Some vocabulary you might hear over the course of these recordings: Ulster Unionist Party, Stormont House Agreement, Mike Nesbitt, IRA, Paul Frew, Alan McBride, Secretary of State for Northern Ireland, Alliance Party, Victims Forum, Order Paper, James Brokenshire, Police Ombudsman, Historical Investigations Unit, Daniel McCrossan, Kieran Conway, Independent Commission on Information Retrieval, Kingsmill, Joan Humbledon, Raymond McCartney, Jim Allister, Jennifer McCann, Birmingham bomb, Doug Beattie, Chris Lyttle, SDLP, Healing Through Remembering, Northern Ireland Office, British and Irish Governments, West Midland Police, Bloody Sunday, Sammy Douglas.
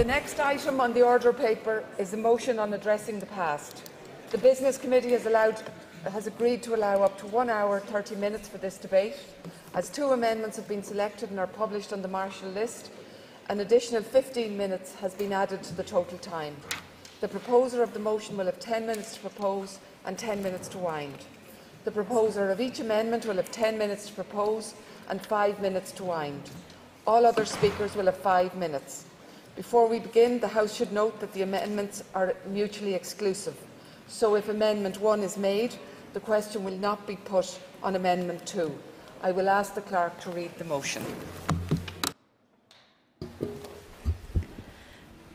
The next item on the order paper is a motion on addressing the past. The Business Committee has agreed to allow up to 1 hour, 30 minutes for this debate. As two amendments have been selected and are published on the Marshal List, an additional 15 minutes has been added to the total time. The proposer of the motion will have 10 minutes to propose and 10 minutes to wind. The proposer of each amendment will have 10 minutes to propose and 5 minutes to wind. All other speakers will have 5 minutes. Before we begin, the House should note that the amendments are mutually exclusive. So if Amendment 1 is made, the question will not be put on Amendment 2. I will ask the Clerk to read the motion.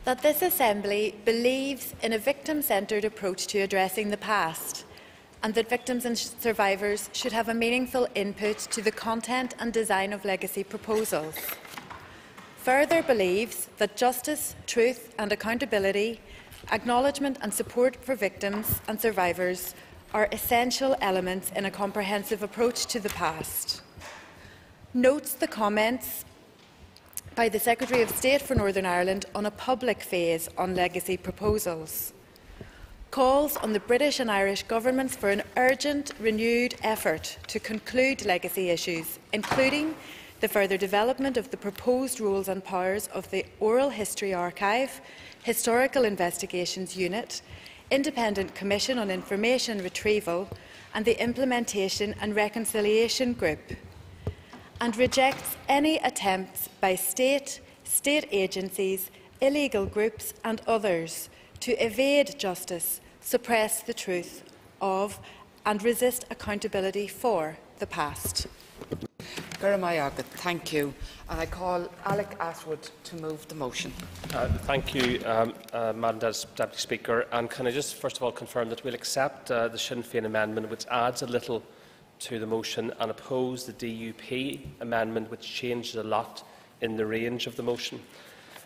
That this Assembly believes in a victim-centred approach to addressing the past, and that victims and survivors should have a meaningful input to the content and design of legacy proposals. Further believes that justice, truth and accountability, acknowledgement and support for victims and survivors are essential elements in a comprehensive approach to the past. Notes the comments by the Secretary of State for Northern Ireland on a public phase on legacy proposals. Calls on the British and Irish governments for an urgent, renewed effort to conclude legacy issues, including the further development of the proposed roles and powers of the Oral History Archive, Historical Investigations Unit, Independent Commission on Information Retrieval and the Implementation and Reconciliation Group, and rejects any attempts by state, state agencies, illegal groups and others to evade justice, suppress the truth of and resist accountability for the past. Thank you. And I call Alex Attwood to move the motion. Thank you, Madam Deputy Speaker. And can I just first of all confirm that we'll accept the Sinn Féin amendment, which adds a little to the motion, and oppose the DUP amendment, which changes a lot in the range of the motion.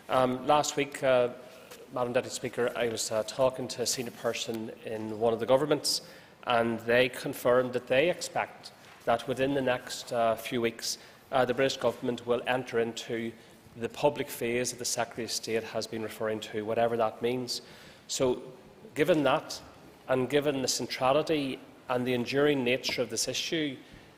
Last week, Madam Deputy Speaker, I was talking to a senior person in one of the governments, and they confirmed that they expect that within the next few weeks the British Government will enter into the public phase that the Secretary of State has been referring to, whatever that means. So given that, and given the centrality and the enduring nature of this issue,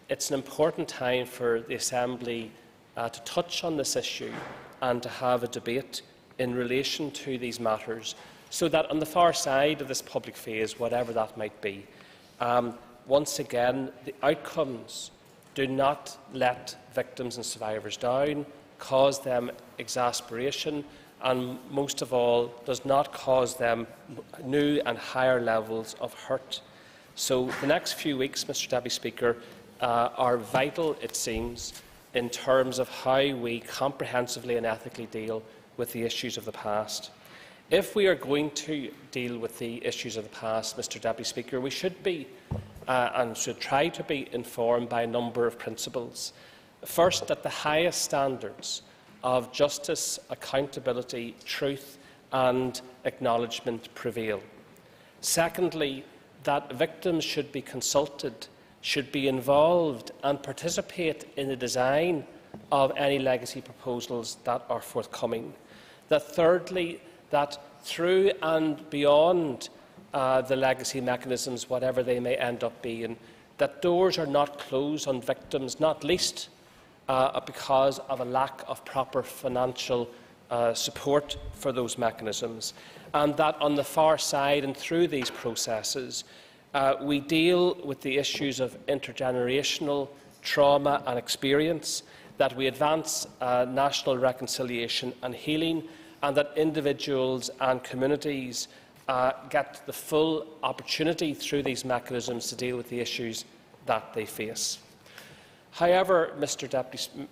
it's an important time for the Assembly to touch on this issue and to have a debate in relation to these matters, so that on the far side of this public phase, whatever that might be, once again, the outcomes do not let victims and survivors down, cause them exasperation, and most of all, does not cause them new and higher levels of hurt. So the next few weeks, Mr. Deputy Speaker, are vital, it seems, in terms of how we comprehensively and ethically deal with the issues of the past. If we are going to deal with the issues of the past, Mr. Deputy Speaker, we should be and should try to be informed by a number of principles. First, that the highest standards of justice, accountability, truth and acknowledgement prevail. Secondly, that victims should be consulted, should be involved and participate in the design of any legacy proposals that are forthcoming. That thirdly, that through and beyond the legacy mechanisms, whatever they may end up being, that doors are not closed on victims, not least because of a lack of proper financial support for those mechanisms, and that on the far side and through these processes we deal with the issues of intergenerational trauma and experience, that we advance national reconciliation and healing, and that individuals and communities get the full opportunity through these mechanisms to deal with the issues that they face. However,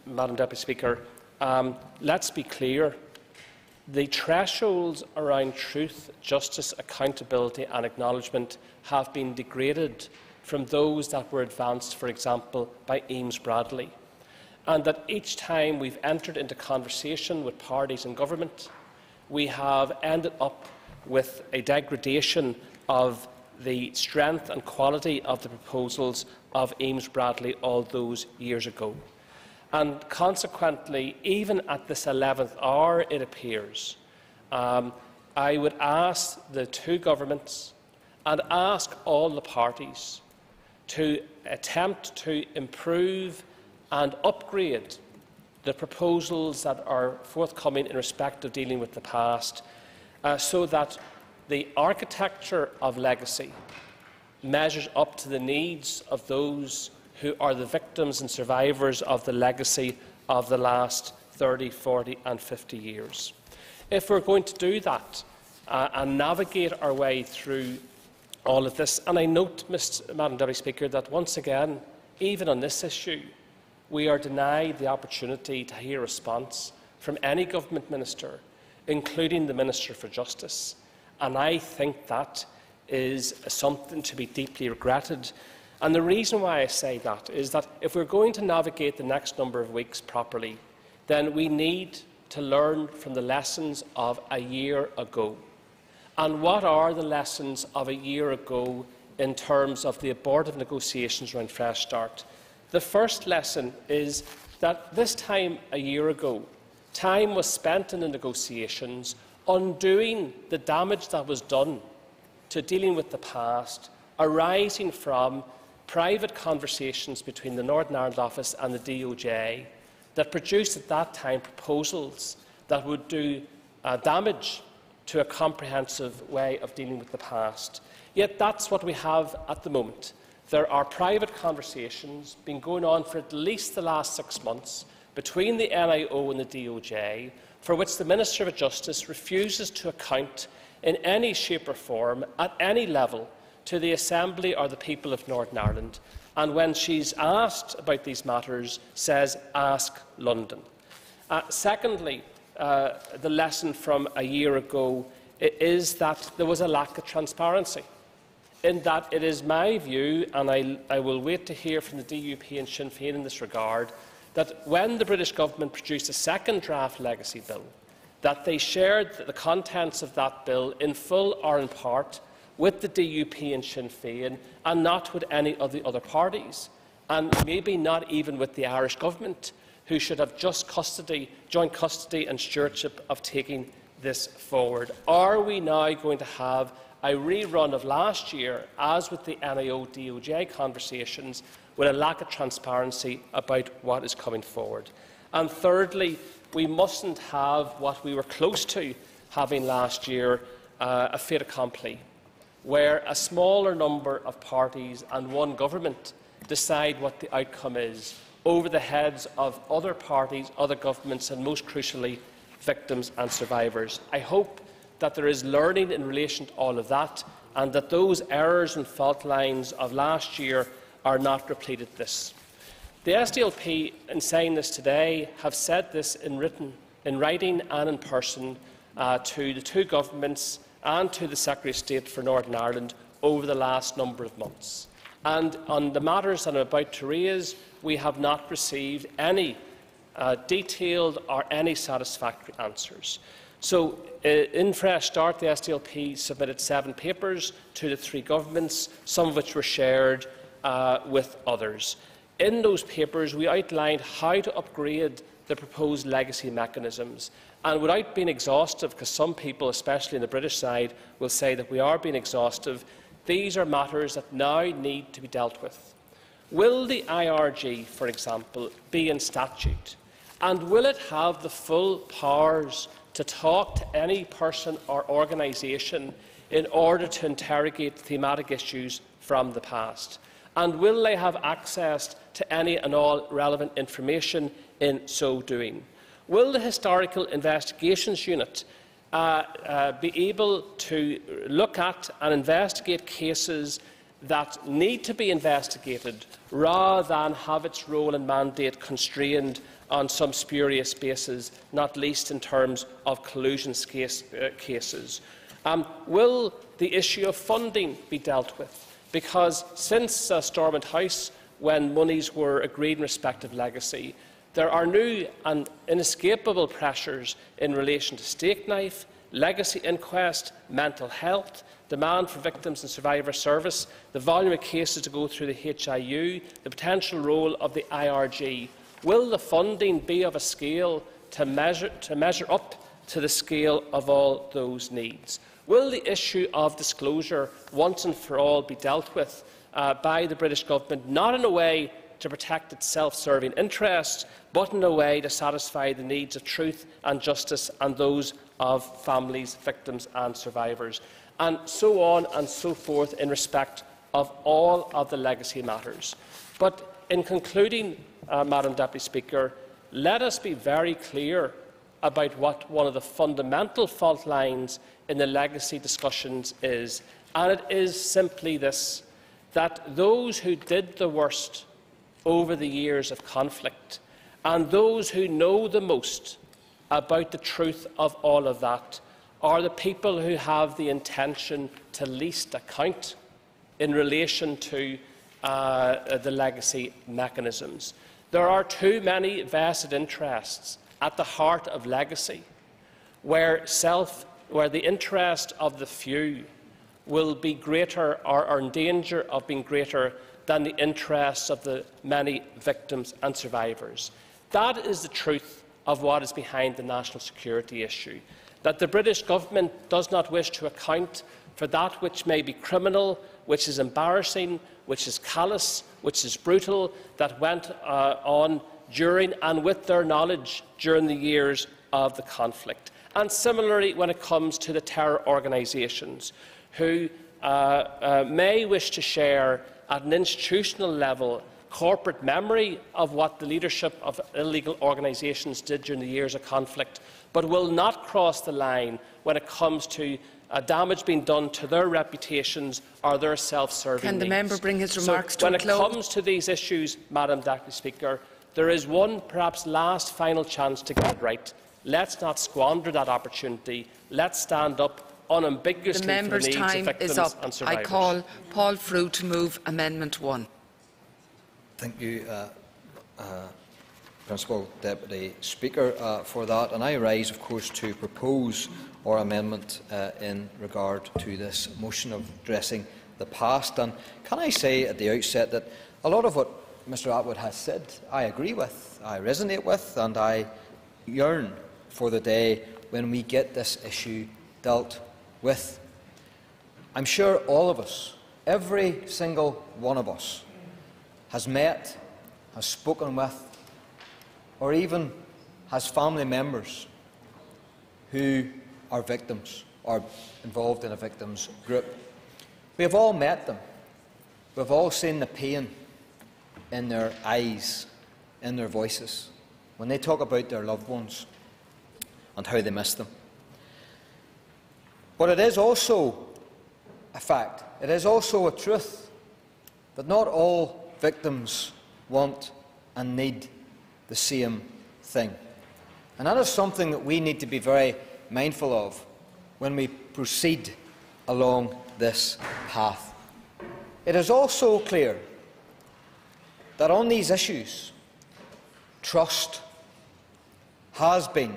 Madam Deputy Speaker, let's be clear. The thresholds around truth, justice, accountability and acknowledgement have been degraded from those that were advanced, for example, by Eames Bradley, and that each time we've entered into conversation with parties and government, we have ended up with a degradation of the strength and quality of the proposals of Eames Bradley all those years ago. And consequently, even at this 11th hour, it appears I would ask the two governments and ask all the parties to attempt to improve and upgrade the proposals that are forthcoming in respect of dealing with the past, so that the architecture of legacy measures up to the needs of those who are the victims and survivors of the legacy of the last 30, 40 and 50 years. If we are going to do that and navigate our way through all of this, and I note, Madam Deputy Speaker, that once again, even on this issue, we are denied the opportunity to hear a response from any government minister, including the Minister for Justice. And I think that is something to be deeply regretted. And the reason why I say that is that if we are going to navigate the next number of weeks properly, then we need to learn from the lessons of a year ago. And what are the lessons of a year ago in terms of the abortive negotiations around Fresh Start? The first lesson is that this time a year ago, time was spent in the negotiations undoing the damage that was done to dealing with the past, arising from private conversations between the Northern Ireland Office and the DOJ that produced at that time proposals that would do damage to a comprehensive way of dealing with the past. Yet that's what we have at the moment. There are private conversations been going on for at least the last 6 months between the NIO and the DOJ, for which the Minister for Justice refuses to account in any shape or form, at any level, to the Assembly or the people of Northern Ireland, and when she's asked about these matters, says, ask London. Secondly, the lesson from a year ago is that there was a lack of transparency, in that it is my view, and I will wait to hear from the DUP and Sinn Féin in this regard, that when the British government produced a second draft legacy bill, that they shared the contents of that bill in full or in part with the DUP and Sinn Féin, and not with any of the other parties, and maybe not even with the Irish government, who should have just custody, joint custody and stewardship of taking this forward. Are we now going to have a rerun of last year, as with the NIO-DOJ conversations, with a lack of transparency about what is coming forward? And thirdly, we mustn't have what we were close to having last year, a fait accompli, where a smaller number of parties and one government decide what the outcome is, over the heads of other parties, other governments and, most crucially, victims and survivors. I hope that there is learning in relation to all of that, and that those errors and fault lines of last year are not repeated this. The SDLP, in saying this today, have said this in writing and in person to the two governments and to the Secretary of State for Northern Ireland over the last number of months. And on the matters that I'm about to raise, we have not received any detailed or any satisfactory answers. So, in Fresh Start, the SDLP submitted 7 papers to the 3 governments, some of which were shared with others. In those papers, we outlined how to upgrade the proposed legacy mechanisms. And without being exhaustive, because some people, especially on the British side, will say that we are being exhaustive, these are matters that now need to be dealt with. Will the IRG, for example, be in statute? And will it have the full powers to talk to any person or organisation in order to interrogate thematic issues from the past? And will they have access to any and all relevant information in so doing? Will the Historical Investigations Unit be able to look at and investigate cases that need to be investigated, rather than have its role and mandate constrained on some spurious basis, not least in terms of collusion cases? Will the issue of funding be dealt with? Because since Stormont House, when monies were agreed in respect of legacy, there are new and inescapable pressures in relation to Stakeknife, legacy inquest, mental health, demand for victims and survivor service, the volume of cases to go through the HIU, the potential role of the IRG. Will the funding be of a scale to measure up to the scale of all those needs? Will the issue of disclosure once and for all be dealt with by the British government, not in a way to protect its self-serving interests, but in a way to satisfy the needs of truth and justice and those of families, victims and survivors, and so on and so forth in respect of all of the legacy matters? But in concluding, Madam Deputy Speaker, let us be very clear about what one of the fundamental fault lines in the legacy discussions is, and it is simply this, that those who did the worst over the years of conflict and those who know the most about the truth of all of that are the people who have the intention to least account in relation to the legacy mechanisms. There are too many vested interests at the heart of legacy, where the interest of the few will be greater or are in danger of being greater than the interests of the many victims and survivors. That is the truth of what is behind the national security issue, that the British government does not wish to account for that which may be criminal, which is embarrassing, which is callous, which is brutal, that went on during and with their knowledge during the years of the conflict. And similarly, when it comes to the terror organisations, who may wish to share at an institutional level corporate memory of what the leadership of illegal organisations did during the years of conflict, but will not cross the line when it comes to damage being done to their reputations or their self-serving needs. Can the member bring his remarks to a close? When it comes to these issues, Madam Deputy Speaker, there is one, perhaps last, final chance to get it right. Let's not squander that opportunity. Let's stand up unambiguously for the needs of victims and survivors. The member's time is up. I call Paul Frew to move Amendment 1. Thank you, Principal Deputy Speaker, for that. And I rise, of course, to propose our amendment in regard to this motion of addressing the past. And can I say at the outset that a lot of what Mr Attwood has said I agree with, I resonate with, and I yearn for the day when we get this issue dealt with. I'm sure all of us, every single one of us, has met, has spoken with, or even has family members who are victims or involved in a victims group. We have all met them. We have all seen the pain in their eyes, in their voices, when they talk about their loved ones and how they miss them. But it is also a fact, it is also a truth, that not all victims want and need the same thing. And that is something that we need to be very mindful of when we proceed along this path. It is also clear that on these issues, trust has been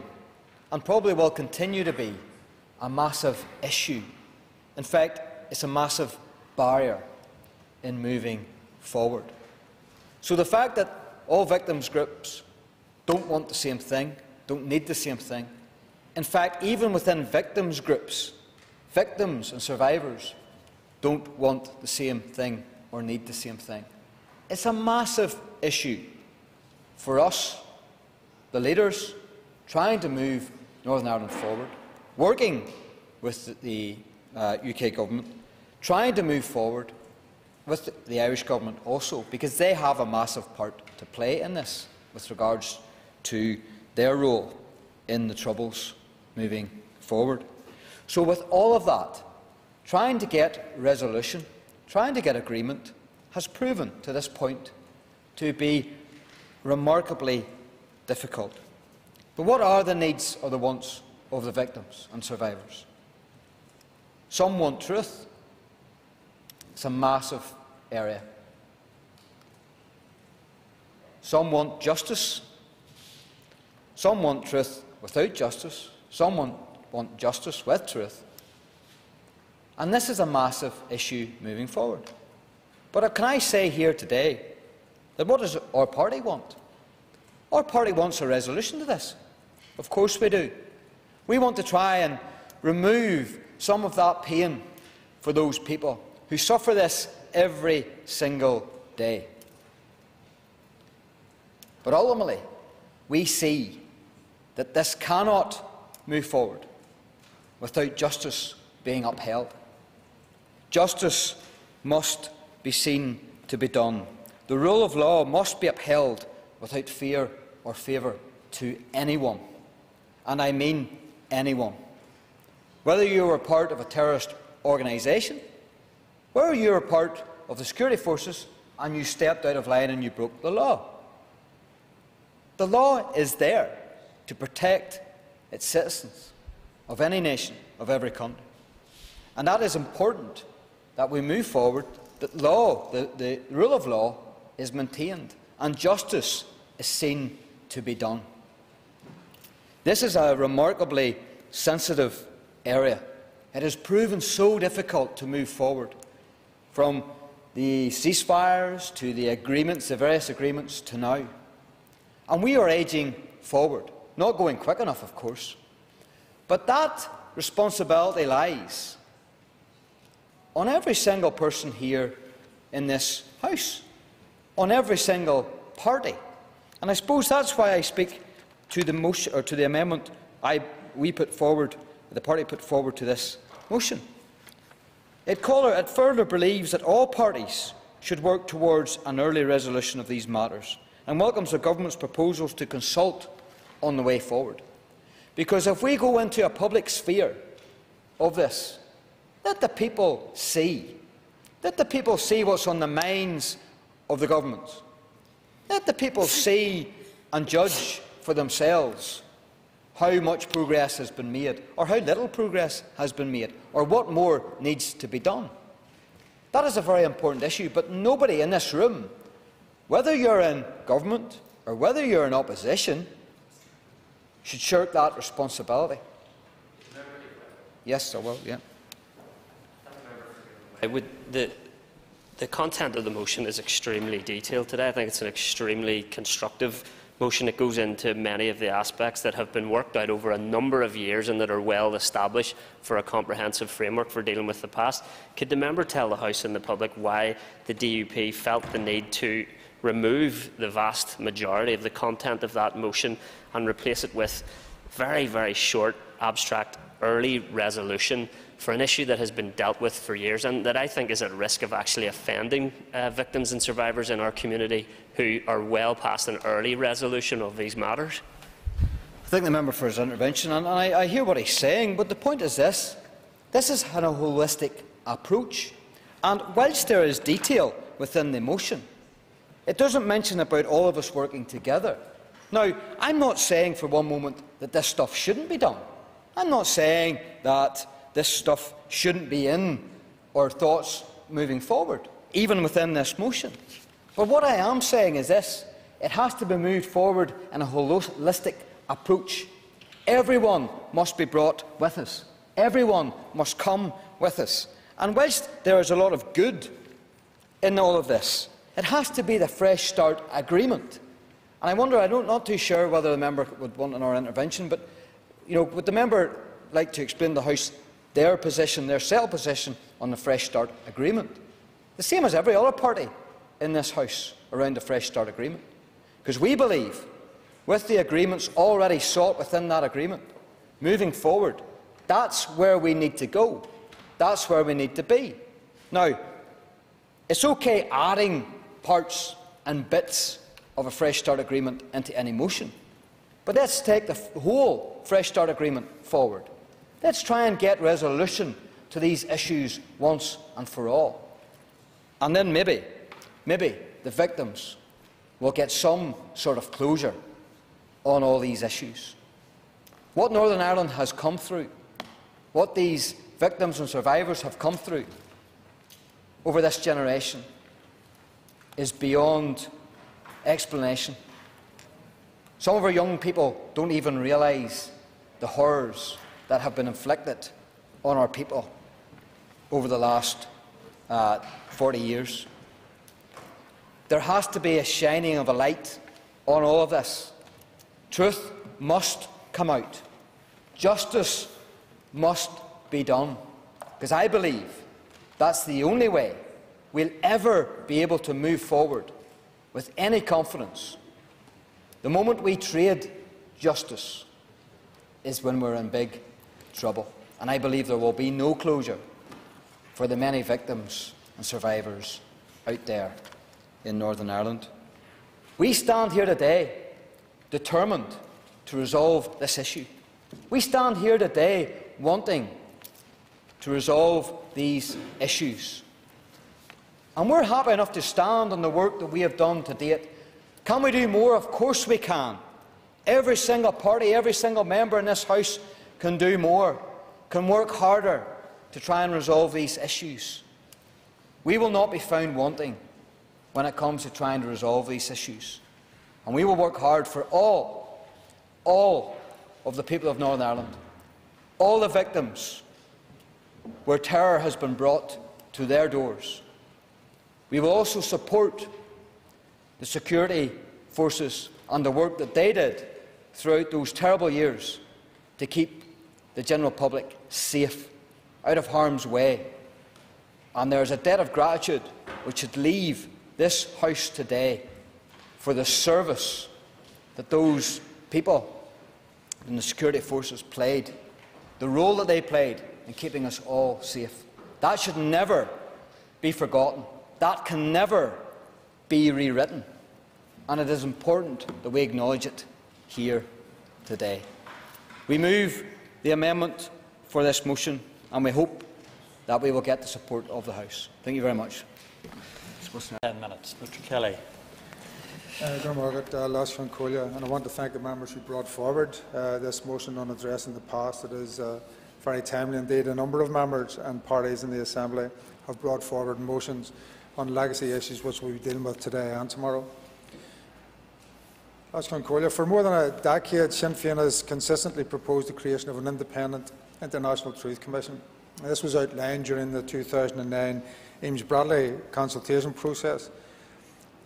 and probably will continue to be a massive issue. In fact, it's a massive barrier in moving forward. So the fact that all victims groups don't want the same thing, don't need the same thing, in fact, even within victims groups, victims and survivors don't want the same thing or need the same thing. It's a massive issue for us, the leaders, trying to move Northern Ireland forward, working with the UK government, trying to move forward with the Irish government also, because they have a massive part to play in this with regards to their role in the Troubles moving forward. So with all of that, trying to get resolution, trying to get agreement, has proven to this point to be remarkably difficult. But what are the needs or the wants of the victims and survivors? Some want truth. It's a massive area. Some want justice. Some want truth without justice. Some want justice with truth. And this is a massive issue moving forward. But can I say here today that what does our party want? Our party wants a resolution to this. Of course we do. We want to try and remove some of that pain for those people who suffer this every single day. But ultimately, we see that this cannot move forward without justice being upheld. Justice must be seen to be done. The rule of law must be upheld without fear or favour to anyone, and I mean anyone. Whether you were part of a terrorist organisation, whether you were part of the security forces and you stepped out of line and you broke the law is there to protect its citizens of any nation, of every country. And that is important, that we move forward, that law, the rule of law is maintained and justice is seen to be done. This is a remarkably sensitive area. It has proven so difficult to move forward, from the ceasefires to the agreements, the various agreements, to now. And we are ageing forward, not going quick enough, of course. But that responsibility lies on every single person here in this House, on every single party. And I suppose that's why I speak to the motion, or to the amendment we put forward, the party put forward to this motion. It further believes that all parties should work towards an early resolution of these matters, and welcomes the government's proposals to consult on the way forward. Because if we go into a public sphere of this, let the people see. Let the people see what's on the minds of the government. Let the people see and judge for themselves how much progress has been made, or how little progress has been made, or what more needs to be done. That is a very important issue, but nobody in this room, whether you're in government or whether you're in opposition, should shirk that responsibility. Yes, I will, yeah. The content of the motion is extremely detailed today. I think it's an extremely constructive motion. It goes into many of the aspects that have been worked out over a number of years and that are well established for a comprehensive framework for dealing with the past. Could the member tell the House and the public why the DUP felt the need to remove the vast majority of the content of that motion and replace it with very, very short, abstract, early resolution for an issue that has been dealt with for years and that I think is at risk of actually offending victims and survivors in our community who are well past an early resolution of these matters? I thank the member for his intervention, and I hear what he's saying, but the point is this. This is a holistic approach, and whilst there is detail within the motion, it doesn't mention about all of us working together. Now, I'm not saying for one moment that this stuff shouldn't be done. I'm not saying that this stuff shouldn't be in our thoughts moving forward, even within this motion. But what I am saying is this. It has to be moved forward in a holistic approach. Everyone must be brought with us. Everyone must come with us. And whilst there is a lot of good in all of this, it has to be the Fresh Start Agreement. And I wonder, I'm not too sure whether the member would want another intervention, but would the member like to explain to the House their position, their settled position on the Fresh Start Agreement? The same as every other party in this House around the Fresh Start Agreement. Because we believe, with the agreements already sought within that agreement, moving forward, that's where we need to go. That's where we need to be. Now, it's okay adding parts and bits of a Fresh Start Agreement into any motion. But let's take the whole Fresh Start Agreement forward. Let's try and get resolution to these issues once and for all. And then maybe the victims will get some sort of closure on all these issues. What Northern Ireland has come through, what these victims and survivors have come through over this generation is beyond explanation. Some of our young people don't even realise the horrors that have been inflicted on our people over the last 40 years. There has to be a shining of a light on all of this. Truth must come out. Justice must be done, because I believe that's the only way we'll ever be able to move forward with any confidence. The moment we trade justice is when we're in big trouble, and I believe there will be no closure for the many victims and survivors out there in Northern Ireland. We stand here today determined to resolve this issue. We stand here today wanting to resolve these issues. And we're happy enough to stand on the work that we have done to date. Can we do more? Of course we can. Every single party, every single member in this House can do more, can work harder to try and resolve these issues. We will not be found wanting when it comes to trying to resolve these issues. And we will work hard for all of the people of Northern Ireland, all the victims where terror has been brought to their doors. We will also support the security forces and the work that they did throughout those terrible years to keep the general public safe, out of harm's way. And there is a debt of gratitude which should leave this House today for the service that those people and the security forces played, the role that they played in keeping us all safe. That should never be forgotten. That can never be rewritten. And it is important that we acknowledge it here today. We move the amendment for this motion, and we hope that we will get the support of the House. Thank you very much. 10 minutes. Mr. Kelly. Margaret, and I want to thank the members who brought forward this motion on addressing the past. It is very timely indeed. A number of members and parties in the Assembly have brought forward motions on legacy issues which we will be dealing with today and tomorrow. For more than a decade, Sinn Féin has consistently proposed the creation of an independent International Truth Commission. This was outlined during the 2009 Eames Bradley consultation process.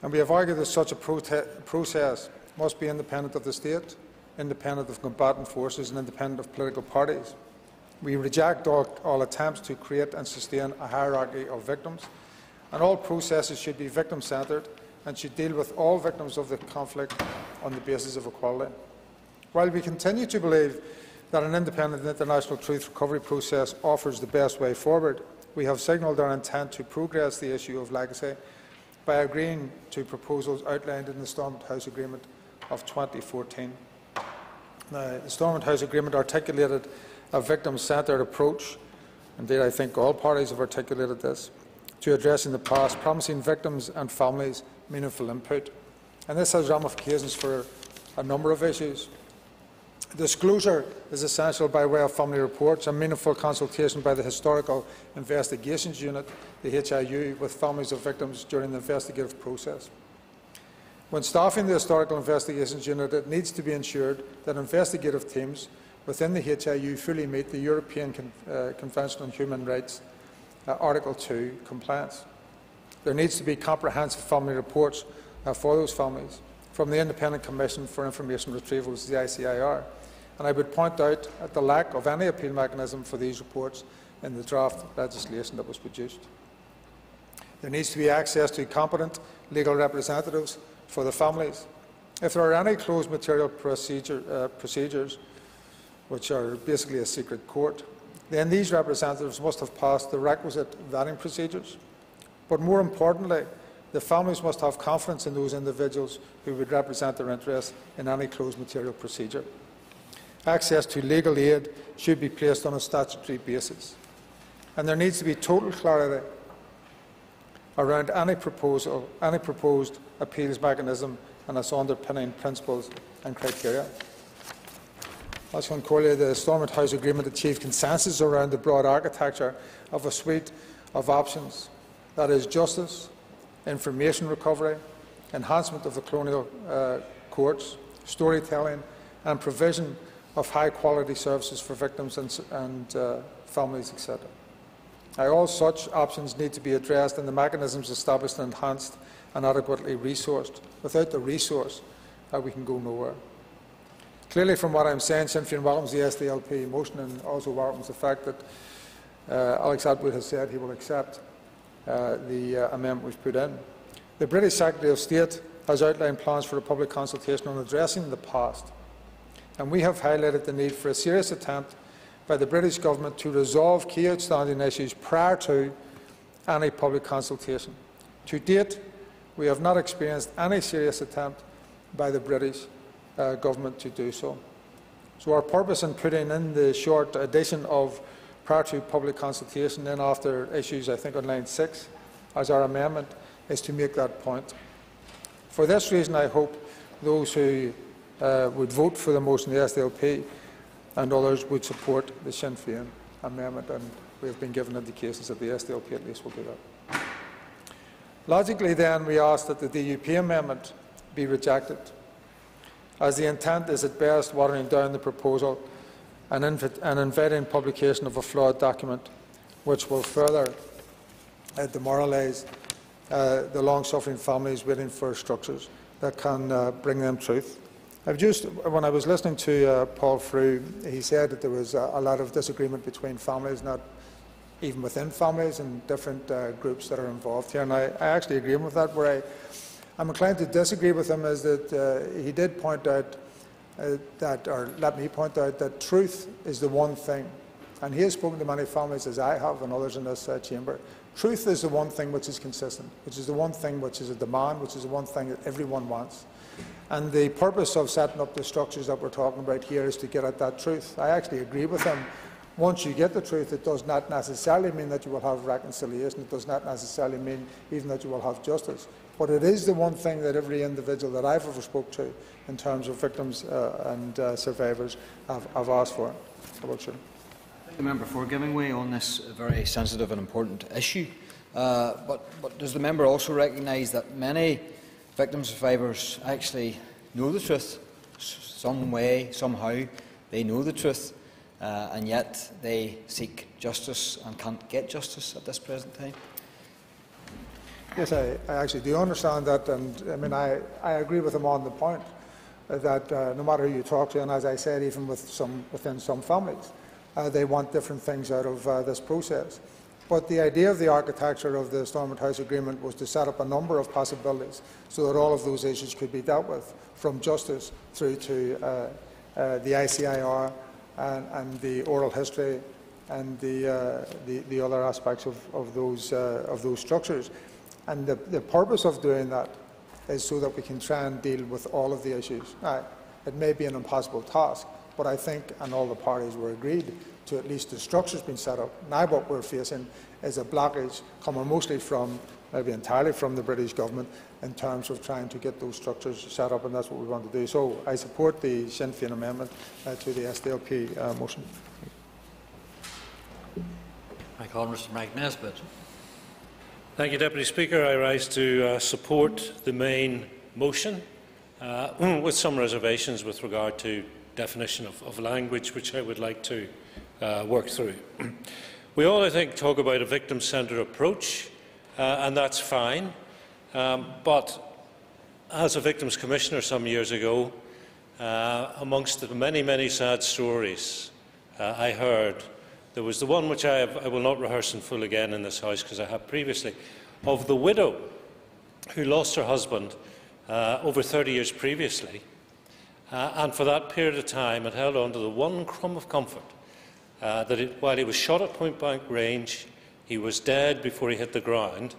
And we have argued that such a process must be independent of the state, independent of combatant forces and independent of political parties. We reject all attempts to create and sustain a hierarchy of victims, and all processes should be victim-centred and should deal with all victims of the conflict on the basis of equality. While we continue to believe that an independent international truth recovery process offers the best way forward, we have signalled our intent to progress the issue of legacy by agreeing to proposals outlined in the Stormont House Agreement of 2014. Now, the Stormont House Agreement articulated a victim-centred approach, indeed I think all parties have articulated this, to addressing the past, promising victims and families meaningful input. And this has ramifications for a number of issues. Disclosure is essential by way of family reports and meaningful consultation by the Historical Investigations Unit, the HIU, with families of victims during the investigative process. When staffing the Historical Investigations Unit, it needs to be ensured that investigative teams within the HIU fully meet the European Convention on Human Rights, Article 2 compliance. There needs to be comprehensive family reports for those families from the Independent Commission for Information Retrieval, the ICIR. And I would point out at the lack of any appeal mechanism for these reports in the draft legislation that was produced. There needs to be access to competent legal representatives for the families. If there are any closed material procedures, which are basically a secret court, then these representatives must have passed the requisite vetting procedures. But more importantly, the families must have confidence in those individuals who would represent their interests in any closed material procedure. Access to legal aid should be placed on a statutory basis. And there needs to be total clarity around any proposed appeals mechanism and its underpinning principles and criteria. As the Stormont House Agreement achieved consensus around the broad architecture of a suite of options, that is justice, information recovery, enhancement of the colonial courts, storytelling and provision of high-quality services for victims and families, etc. All such options need to be addressed and the mechanisms established and enhanced and adequately resourced. Without the resource, we can go nowhere. Clearly, from what I am saying, Sinn Féin welcomes the SDLP motion and also welcomes the fact that Alex Attwood has said he will accept the amendment we have put in. The British Secretary of State has outlined plans for a public consultation on addressing the past, and we have highlighted the need for a serious attempt by the British Government to resolve key outstanding issues prior to any public consultation. To date, we have not experienced any serious attempt by the British Government to do so. So our purpose in putting in the short addition of prior to public consultation and after issues, I think, on line 6 as our amendment is to make that point. For this reason, I hope those who would vote for the motion, the SDLP and others, would support the Sinn Féin amendment, and we have been given indications that the SDLP at least will do that. Logically, then, we ask that the DUP amendment be rejected, as the intent is at best watering down the proposal and inviting publication of a flawed document which will further demoralise the long-suffering families waiting for structures that can bring them truth. When I was listening to Paul Frew, he said that there was a lot of disagreement between families, not even within families, and different groups that are involved here, and I actually agree with that. Where I'm inclined to disagree with him is that he did point out that truth is the one thing, and he has spoken to many families, as I have and others in this chamber. Truth is the one thing which is consistent, which is the one thing which is a demand, which is the one thing that everyone wants. And the purpose of setting up the structures that we're talking about here is to get at that truth. I actually agree with him. Once you get the truth, it does not necessarily mean that you will have reconciliation. It does not necessarily mean even that you will have justice. But it is the one thing that every individual that I've ever spoke to in terms of victims and survivors have asked for. Thank the member for giving way on this very sensitive and important issue. But does the member also recognise that many victims and survivors actually know the truth? Some way, somehow, they know the truth, and yet they seek justice and can't get justice at this present time? Yes, I actually do understand that, and I mean I agree with him on the point that no matter who you talk to, and as I said, even within some families, they want different things out of this process. But the idea of the architecture of the Stormont House Agreement was to set up a number of possibilities so that all of those issues could be dealt with, from justice through to the ICIR and the oral history and the other aspects of those structures. And the purpose of doing that is so that we can try and deal with all of the issues. Now, it may be an impossible task, but I think, and all the parties were agreed, to at least the structure's been set up. Now what we're facing is a blockage coming mostly from, maybe entirely from the British Government in terms of trying to get those structures set up, and that's what we want to do. So I support the Sinn Féin amendment to the SDLP motion. I call Mr. Mike Nesbitt. Thank you, Deputy Speaker. I rise to support the main motion with some reservations with regard to definition of language, which I would like to work through. We all, I think, talk about a victim-centred approach, and that's fine. But as a victims commissioner some years ago, amongst the many, many sad stories I heard, there was the one which I will not rehearse in full again in this House because I have previously, of the widow who lost her husband over 30 years previously, and for that period of time had held on to the one crumb of comfort that while he was shot at point-blank range, he was dead before he hit the ground.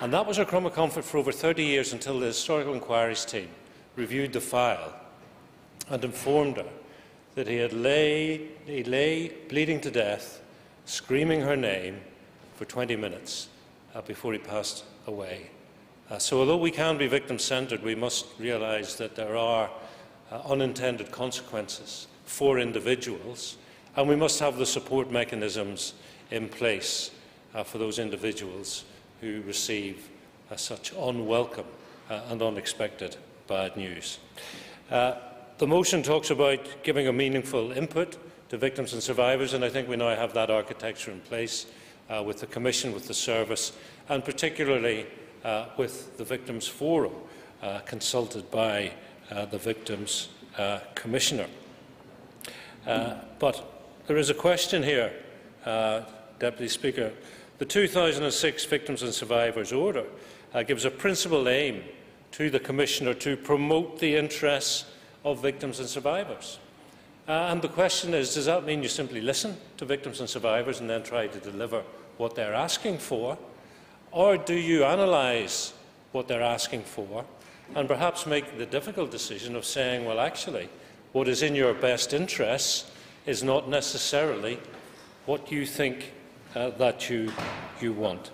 And that was her crumb of comfort for over 30 years until the Historical Inquiries Team reviewed the file and informed her that he lay bleeding to death, screaming her name for 20 minutes before he passed away. So although we can be victim-centred, we must realise that there are unintended consequences for individuals, and we must have the support mechanisms in place for those individuals who receive such unwelcome and unexpected bad news. The motion talks about giving a meaningful input to victims and survivors, and I think we now have that architecture in place with the Commission, with the Service, and particularly with the Victims Forum consulted by the victims commissioner. But there is a question here, Deputy Speaker. The 2006 Victims and Survivors Order gives a principal aim to the commissioner to promote the interests of victims and survivors. And the question is, does that mean you simply listen to victims and survivors and then try to deliver what they're asking for, or do you analyse what they're asking for and perhaps make the difficult decision of saying, well, actually, what is in your best interests is not necessarily what you think that you want.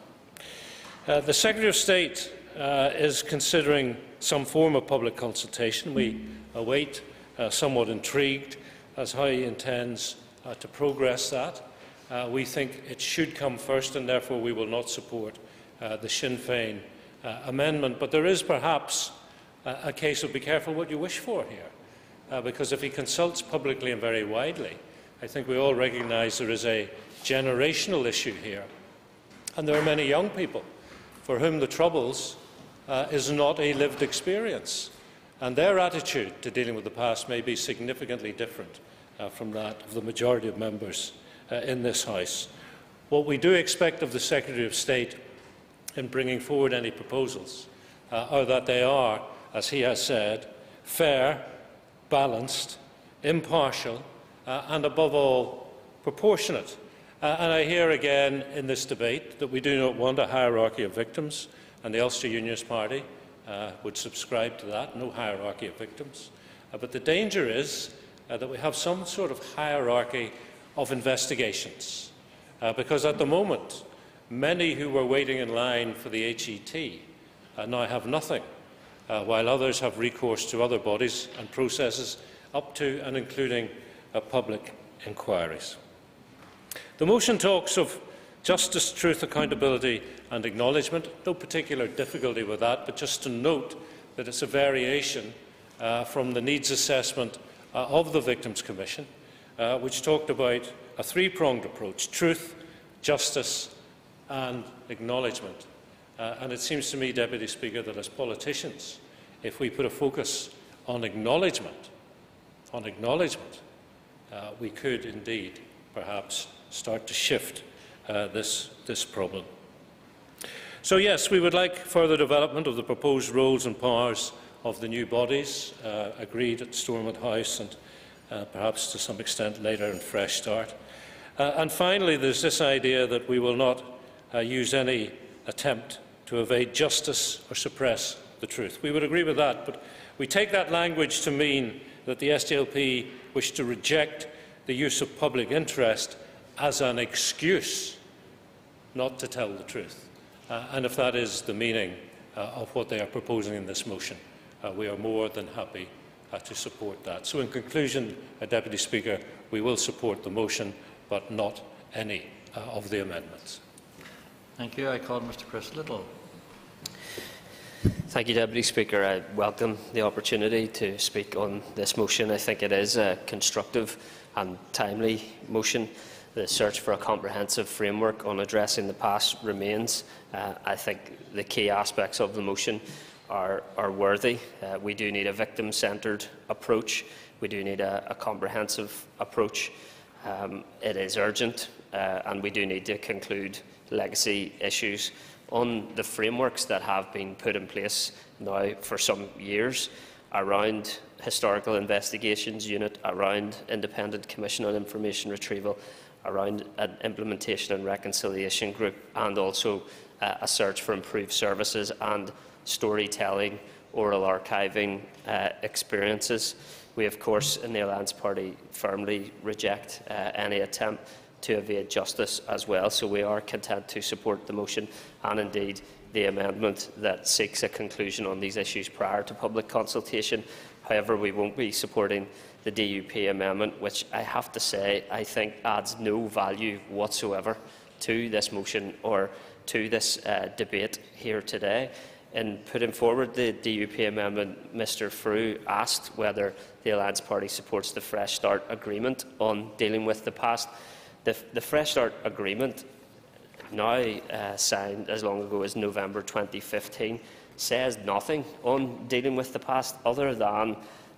The Secretary of State is considering some form of public consultation. We await, somewhat intrigued, as how he intends to progress that. We think it should come first, and therefore we will not support the Sinn Féin amendment. But there is perhaps a case of be careful what you wish for here, because if he consults publicly and very widely, I think we all recognise there is a generational issue here. And there are many young people for whom the Troubles is not a lived experience, and their attitude to dealing with the past may be significantly different from that of the majority of members in this House. What we do expect of the Secretary of State in bringing forward any proposals are that they are, as he has said, fair, balanced, impartial and, above all, proportionate. And I hear again in this debate that we do not want a hierarchy of victims, and the Ulster Unionist Party would subscribe to that, no hierarchy of victims. But the danger is that we have some sort of hierarchy of investigations, because at the moment many who were waiting in line for the HET now have nothing, while others have recourse to other bodies and processes up to and including public inquiries. The motion talks of justice, truth, accountability and acknowledgement. No particular difficulty with that, but just to note that it's a variation from the needs assessment of the Victims Commission, which talked about a three-pronged approach: truth, justice and acknowledgement. And it seems to me, Deputy Speaker, that as politicians, if we put a focus on acknowledgement, we could indeed perhaps start to shift this problem. So yes, we would like further development of the proposed roles and powers of the new bodies agreed at Stormont House and perhaps to some extent later in Fresh Start. And finally, there's this idea that we will not use any attempt to evade justice or suppress the truth. We would agree with that, but we take that language to mean that the SDLP wish to reject the use of public interest as an excuse not to tell the truth. And if that is the meaning of what they are proposing in this motion, we are more than happy to support that. So in conclusion, Deputy Speaker, we will support the motion, but not any of the amendments. Thank you. I call Mr. Chris Lyttle. Thank you, Deputy Speaker. I welcome the opportunity to speak on this motion. I think it is a constructive and timely motion. The search for a comprehensive framework on addressing the past remains. I think the key aspects of the motion are worthy. We do need a victim-centred approach. We do need a comprehensive approach. It is urgent, and we do need to conclude legacy issues. On the frameworks that have been put in place now for some years around Historical Investigations Unit, around Independent Commission on Information Retrieval, around an Implementation and Reconciliation Group, and also a search for improved services and storytelling, oral archiving experiences. We, of course, in the Alliance Party firmly reject any attempt to evade justice as well, so we are content to support the motion and indeed the amendment that seeks a conclusion on these issues prior to public consultation. However, we won't be supporting the DUP amendment, which I have to say I think adds no value whatsoever to this motion or to this debate here today. In putting forward the DUP amendment, Mr. Frew asked whether the Alliance Party supports the Fresh Start Agreement on dealing with the past. The Fresh Start Agreement, now signed as long ago as November 2015, says nothing on dealing with the past other than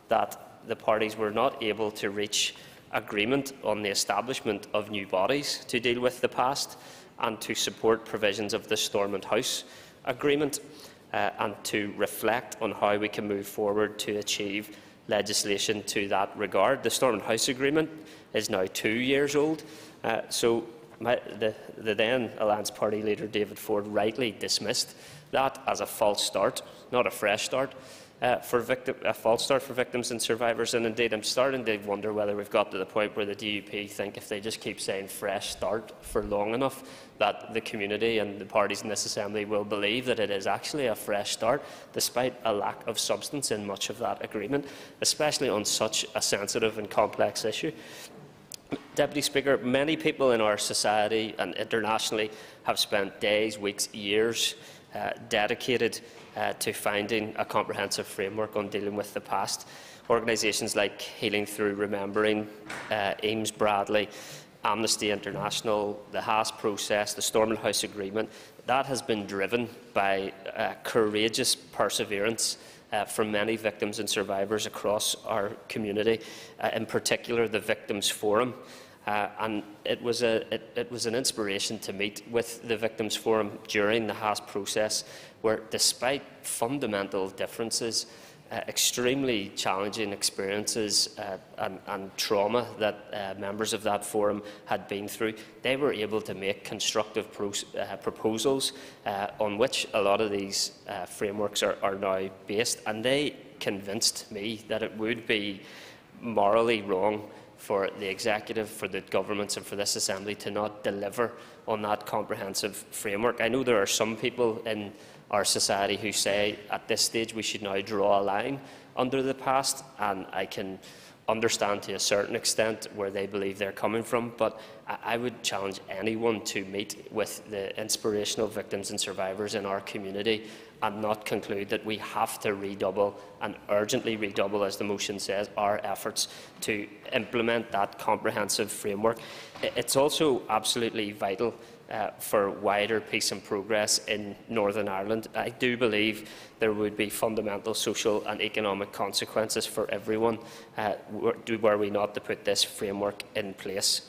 that the parties were not able to reach agreement on the establishment of new bodies to deal with the past and to support provisions of the Stormont House Agreement and to reflect on how we can move forward to achieve legislation to that regard. The Stormont House Agreement is now 2 years old, so the then Alliance Party leader David Ford rightly dismissed that as a false start, not a fresh start, a false start for victims and survivors. And indeed, I'm starting to wonder whether we've got to the point where the DUP think if they just keep saying fresh start for long enough, that the community and the parties in this Assembly will believe that it is actually a fresh start, despite a lack of substance in much of that agreement, especially on such a sensitive and complex issue. Deputy Speaker, many people in our society and internationally have spent days, weeks, years dedicated to finding a comprehensive framework on dealing with the past. Organisations like Healing Through Remembering, Eames Bradley, Amnesty International, the Haas Process, the Stormont House Agreement, that has been driven by courageous perseverance from many victims and survivors across our community, in particular the Victims Forum. And it was an inspiration to meet with the Victims Forum during the Haas process, where, despite fundamental differences, extremely challenging experiences and trauma that members of that forum had been through, they were able to make constructive proposals on which a lot of these frameworks are now based. And they convinced me that it would be morally wrong for the executive, for the governments and for this Assembly to not deliver on that comprehensive framework. I know there are some people in our society who say at this stage we should now draw a line under the past, and I can understand to a certain extent where they believe they're coming from, but I would challenge anyone to meet with the inspirational victims and survivors in our community and not conclude that we have to redouble and urgently redouble, as the motion says, our efforts to implement that comprehensive framework. It's also absolutely vital for wider peace and progress in Northern Ireland. I do believe there would be fundamental social and economic consequences for everyone were we not to put this framework in place.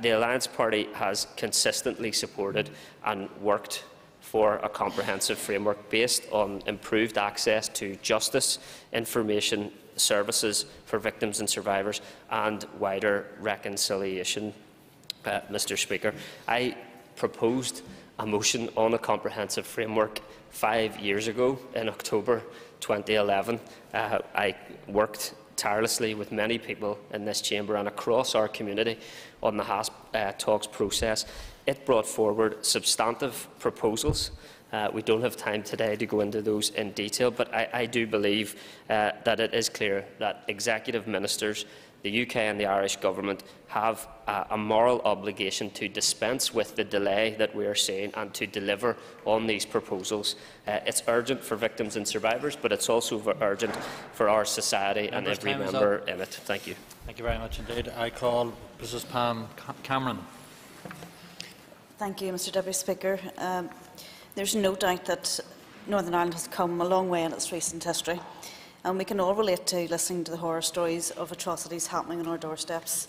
The Alliance Party has consistently supported and worked for a comprehensive framework based on improved access to justice, information, services for victims and survivors, and wider reconciliation. Mr. Speaker, I proposed a motion on a comprehensive framework 5 years ago in October 2011. I worked tirelessly with many people in this chamber and across our community on the Haas talks process. It brought forward substantive proposals. We don't have time today to go into those in detail, but I do believe that it is clear that executive ministers, the UK and the Irish Government have a moral obligation to dispense with the delay that we are seeing and to deliver on these proposals. It's urgent for victims and survivors, but it's also urgent for our society and every member in it. Thank you. Thank you very much indeed. I call Mrs. Pam Cameron. Thank you, Mr. Deputy Speaker. There's no doubt that Northern Ireland has come a long way in its recent history. And we can all relate to listening to the horror stories of atrocities happening on our doorsteps.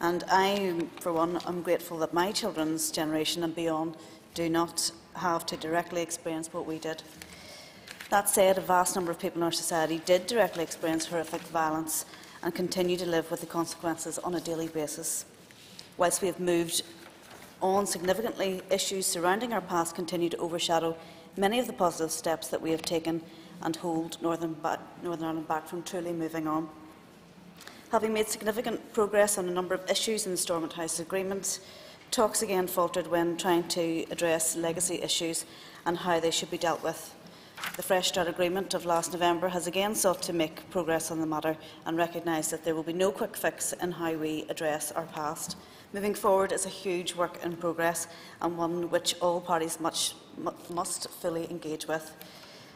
And I, for one, am grateful that my children's generation and beyond do not have to directly experience what we did. That said, a vast number of people in our society did directly experience horrific violence and continue to live with the consequences on a daily basis. Whilst we have moved on significantly, issues surrounding our past continue to overshadow many of the positive steps that we have taken and hold Northern Ireland back from truly moving on. Having made significant progress on a number of issues in the Stormont House Agreement, talks again faltered when trying to address legacy issues and how they should be dealt with. The Fresh Start Agreement of last November has again sought to make progress on the matter and recognise that there will be no quick fix in how we address our past. Moving forward is a huge work in progress and one which all parties must fully engage with.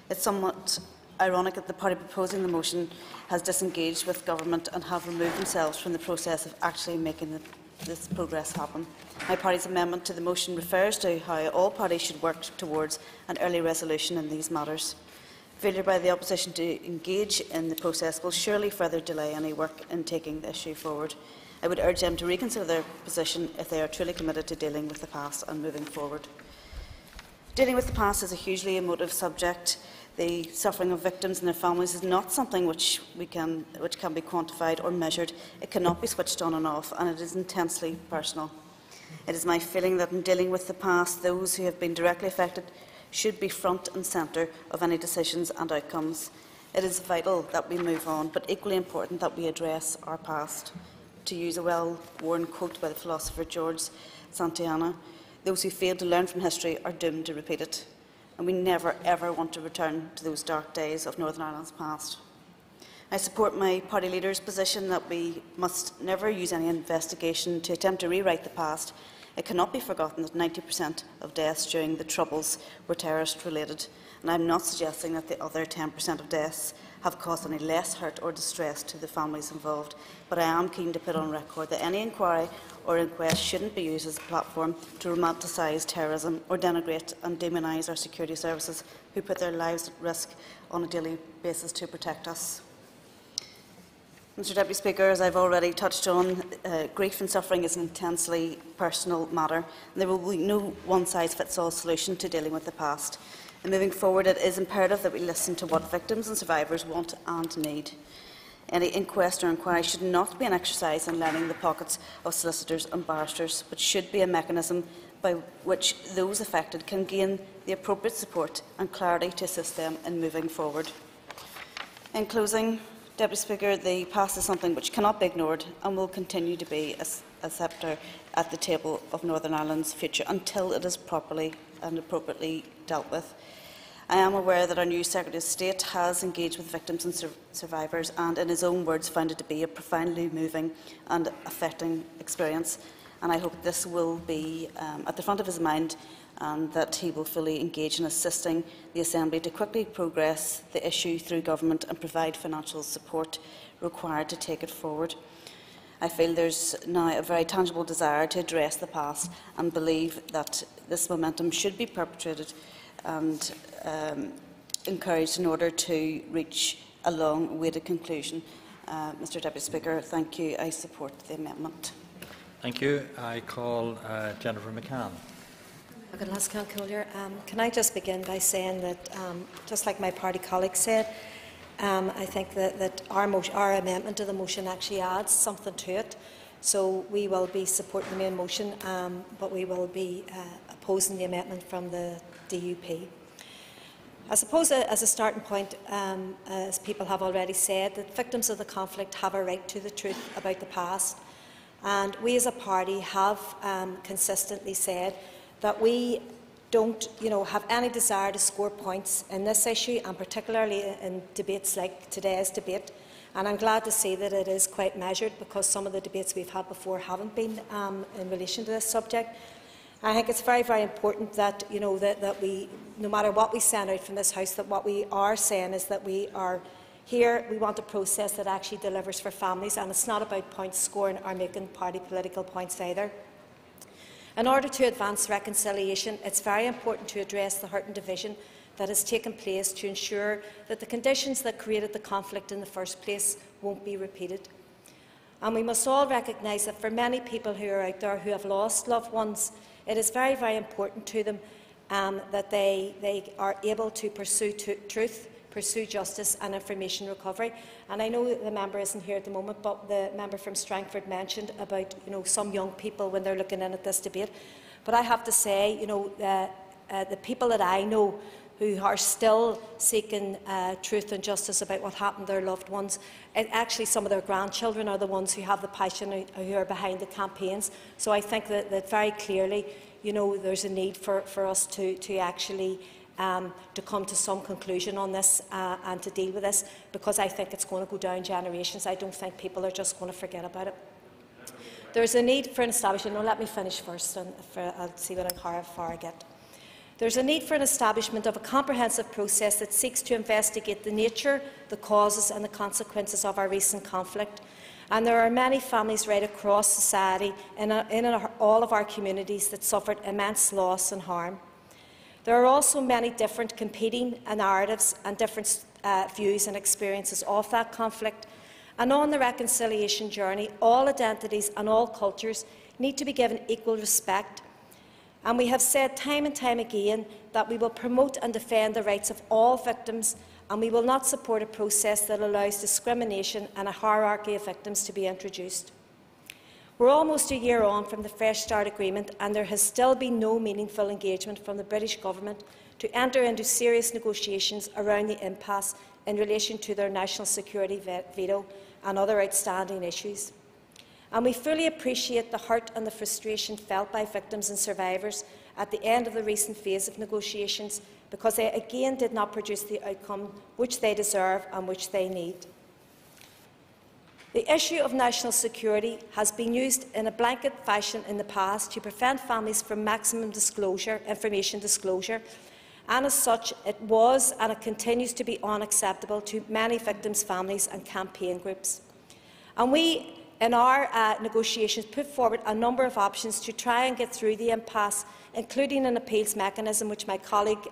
It's somewhat ironic that the party proposing the motion has disengaged with government and have removed themselves from the process of actually making this progress happen. My party's amendment to the motion refers to how all parties should work towards an early resolution in these matters. Failure by the opposition to engage in the process will surely further delay any work in taking the issue forward. I would urge them to reconsider their position if they are truly committed to dealing with the past and moving forward. Dealing with the past is a hugely emotive subject. The suffering of victims and their families is not something which can be quantified or measured. It cannot be switched on and off, and it is intensely personal. It is my feeling that in dealing with the past, those who have been directly affected should be front and centre of any decisions and outcomes. It is vital that we move on, but equally important that we address our past. To use a well-worn quote by the philosopher George Santayana, those who fail to learn from history are doomed to repeat it. And we never, ever want to return to those dark days of Northern Ireland's past. I support my party leader's position that we must never use any investigation to attempt to rewrite the past. It cannot be forgotten that 90% of deaths during the Troubles were terrorist-related, and I am not suggesting that the other 10% of deaths have caused any less hurt or distress to the families involved, but I am keen to put on record that any inquiry or inquest shouldn't be used as a platform to romanticise terrorism or denigrate and demonise our security services who put their lives at risk on a daily basis to protect us. Mr Deputy Speaker, as I have already touched on, grief and suffering is an intensely personal matter, and there will be no one-size-fits-all solution to dealing with the past. And moving forward, it is imperative that we listen to what victims and survivors want and need. Any inquest or inquiry should not be an exercise in lining the pockets of solicitors and barristers, but should be a mechanism by which those affected can gain the appropriate support and clarity to assist them in moving forward. In closing, Deputy Speaker, the past is something which cannot be ignored and will continue to be a sceptre at the table of Northern Ireland's future until it is properly and appropriately dealt with. I am aware that our new Secretary of State has engaged with victims and survivors and, in his own words, found it to be a profoundly moving and affecting experience. And I hope this will be at the front of his mind and that he will fully engage in assisting the Assembly to quickly progress the issue through Government and provide financial support required to take it forward. I feel there is now a very tangible desire to address the past and believe that this momentum should be perpetrated and encouraged in order to reach a long-awaited conclusion. Mr Deputy Speaker, thank you. I support the amendment. Thank you. I call Jennifer McCann. Can I just begin by saying that, just like my party colleague said, I think that our amendment to the motion actually adds something to it. So we will be supporting the main motion, but we will be opposing the amendment from the DUP. I suppose as a starting point, as people have already said, that victims of the conflict have a right to the truth about the past. And we as a party have consistently said that we don't have any desire to score points in this issue, and particularly in debates like today's debate. And I'm glad to see that it is quite measured, because some of the debates we've had before haven't been in relation to this subject. I think it's very, very important that, that we, no matter what we send out from this House, that what we are saying is that we are here, we want a process that actually delivers for families, and it's not about point scoring or making party political points either. In order to advance reconciliation, it's very important to address the hurt and division that has taken place to ensure that the conditions that created the conflict in the first place won't be repeated. And we must all recognise that for many people who are out there who have lost loved ones, it is very, very important to them that they are able to pursue truth, pursue justice and information recovery. And I know the member isn't here at the moment, but the member from Strangford mentioned about some young people when they're looking in at this debate. But I have to say, the people that I know who are still seeking truth and justice about what happened to their loved ones, and actually some of their grandchildren are the ones who have the passion, who are behind the campaigns. So I think that very clearly, there's a need for us to actually to come to some conclusion on this and to deal with this, because I think it's going to go down generations. I don't think people are just going to forget about it. There's a need for an establishment. No, let me finish first, and I'll see how far I get. There's a need for an establishment of a comprehensive process that seeks to investigate the nature, the causes, and the consequences of our recent conflict. And there are many families right across society in all of our communities that suffered immense loss and harm. There are also many different competing narratives and different views and experiences of that conflict. And on the reconciliation journey, all identities and all cultures need to be given equal respect. And we have said time and time again that we will promote and defend the rights of all victims, and we will not support a process that allows discrimination and a hierarchy of victims to be introduced. We're almost a year on from the Fresh Start Agreement, and there has still been no meaningful engagement from the British Government to enter into serious negotiations around the impasse in relation to their national security veto and other outstanding issues. And we fully appreciate the hurt and the frustration felt by victims and survivors at the end of the recent phase of negotiations, because they again did not produce the outcome which they deserve and which they need. The issue of national security has been used in a blanket fashion in the past to prevent families from maximum disclosure, information disclosure, and as such it was and it continues to be unacceptable to many victims' families and campaign groups. And we, in our negotiations, put forward a number of options to try and get through the impasse, including an appeals mechanism, which my colleague,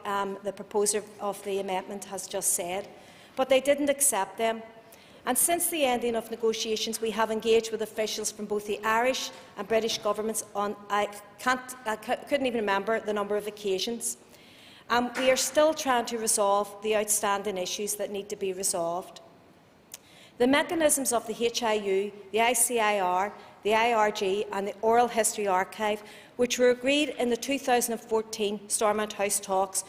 the proposer of the amendment, has just said, but they didn't accept them. And since the ending of negotiations, we have engaged with officials from both the Irish and British governments on, I couldn't even remember the number of occasions. We are still trying to resolve the outstanding issues that need to be resolved. The mechanisms of the HIU, the ICIR, the IRG and the Oral History Archive, which were agreed in the 2014 Stormont House talks,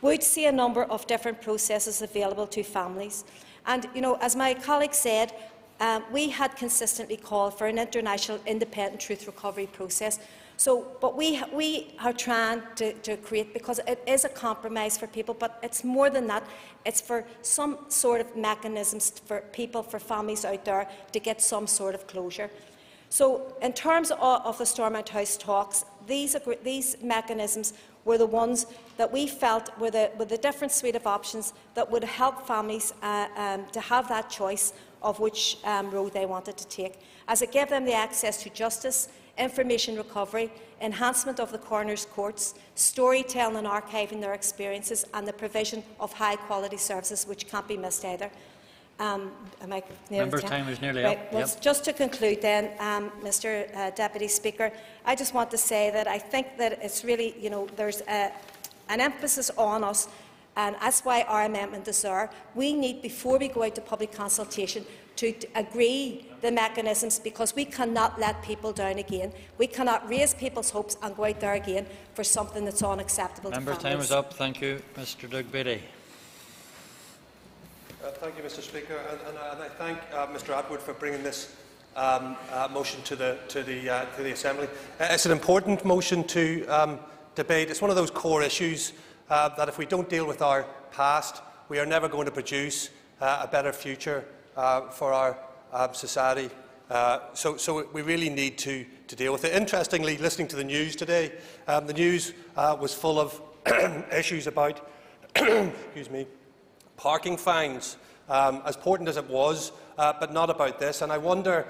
would see a number of different processes available to families. And, you know, as my colleague said, we had consistently called for an international independent truth recovery process. So, but we are trying to create, because it is a compromise for people, but it's more than that. It's for some sort of mechanisms for people, for families out there, to get some sort of closure. So, in terms of the Stormont House talks, these mechanisms were the ones that we felt were the different suite of options that would help families to have that choice of which road they wanted to take, as it gave them the access to justice, information recovery, enhancement of the coroner's courts, storytelling and archiving their experiences, and the provision of high-quality services, which can't be missed either. Time is nearly up. Well, yep. Just to conclude then, Mr. Deputy Speaker, I just want to say that I think that it's really, you know, there's an emphasis on us, and that's why our amendment is there. We need, before we go out to public consultation, to agree the mechanisms, because we cannot let people down again. We cannot raise people's hopes and go out there again for something that's unacceptable. Time is up. Thank you, Mr. Doug Beattie. Thank you, Mr. Speaker, and I thank Mr. Attwood for bringing this motion to the Assembly. It's an important motion to debate. It's one of those core issues that if we don't deal with our past, we are never going to produce a better future for our society. So we really need to deal with it. Interestingly, listening to the news today, the news was full of issues about excuse me. Parking fines, as important as it was, but not about this. And I wonder,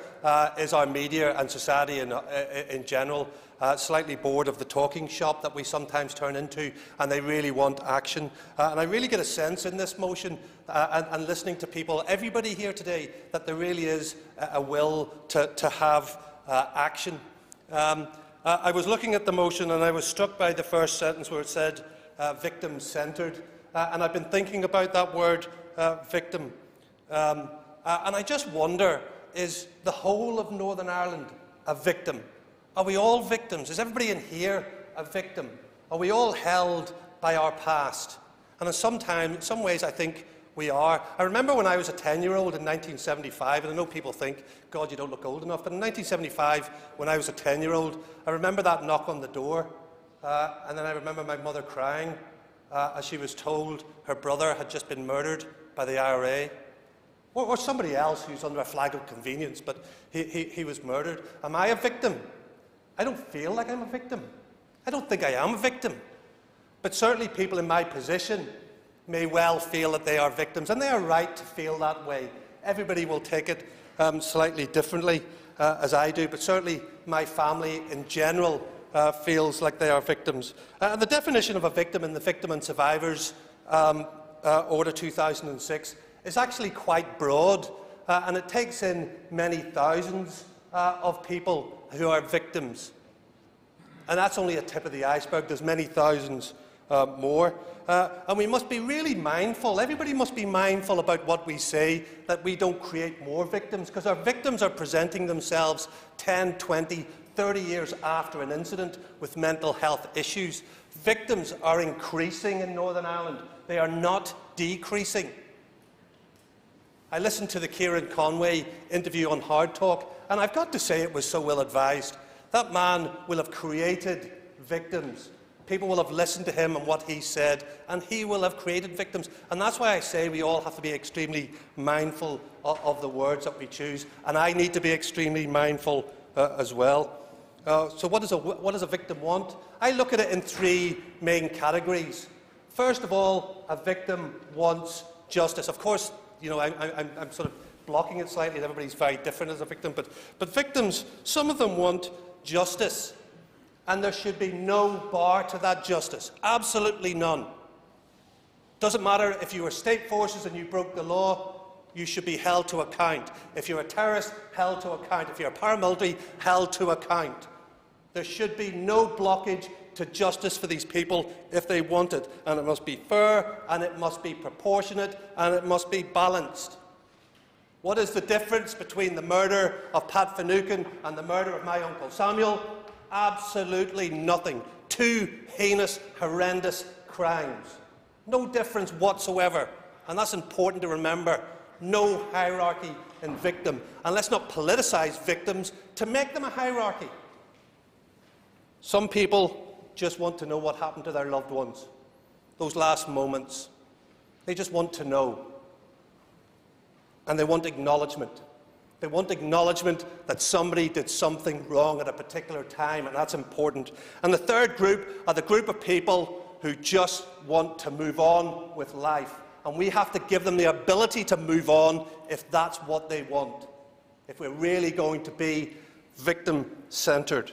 is our media and society in general slightly bored of the talking shop that we sometimes turn into, and they really want action? And I really get a sense in this motion and listening to people, everybody here today, that there really is a will to have action. I was looking at the motion and I was struck by the first sentence where it said, victim-centred. And I've been thinking about that word, victim. And I just wonder, is the whole of Northern Ireland a victim? Are we all victims? Is everybody in here a victim? Are we all held by our past? And in some ways, I think we are. I remember when I was a 10-year-old in 1975, and I know people think, God, you don't look old enough, but in 1975, when I was a 10-year-old, I remember that knock on the door, and then I remember my mother crying. As she was told her brother had just been murdered by the IRA, or somebody else who's under a flag of convenience, but he was murdered. Am I a victim? I don't feel like I'm a victim. I don't think I am a victim. But certainly people in my position may well feel that they are victims, and they are right to feel that way. Everybody will take it slightly differently, as I do, but certainly my family in general feels like they are victims. And the definition of a victim in the Victim and Survivors Order 2006 is actually quite broad, and it takes in many thousands of people who are victims. And that's only a tip of the iceberg. There's many thousands more. And we must be really mindful, everybody must be mindful about what we say, that we don't create more victims, because our victims are presenting themselves 10, 20, 30 years after an incident with mental health issues. Victims are increasing in Northern Ireland. They are not decreasing. I listened to the Kieran Conway interview on Hard Talk, and I've got to say it was so well-advised. That man will have created victims. People will have listened to him and what he said, and he will have created victims. And that's why I say we all have to be extremely mindful of the words that we choose, and I need to be extremely mindful as well. So what does a victim want? I look at it in three main categories. First of all, a victim wants justice. Of course, you know, I'm sort of blocking it slightly, and everybody's very different as a victim, but victims, some of them want justice, and there should be no bar to that justice, absolutely none. Doesn't matter if you were state forces and you broke the law, you should be held to account. If you're a terrorist, held to account. If you're a paramilitary, held to account. There should be no blockage to justice for these people if they want it, and it must be fair, and it must be proportionate, and it must be balanced. What is the difference between the murder of Pat Finucane and the murder of my Uncle Samuel? Absolutely nothing. Two heinous, horrendous crimes. No difference whatsoever. And that's important to remember. No hierarchy in victim. And let's not politicise victims to make them a hierarchy. Some people just want to know what happened to their loved ones. Those last moments. They just want to know. And they want acknowledgement. They want acknowledgement that somebody did something wrong at a particular time, and that's important. And the third group are the group of people who just want to move on with life. And we have to give them the ability to move on if that's what they want, if we're really going to be victim-centred.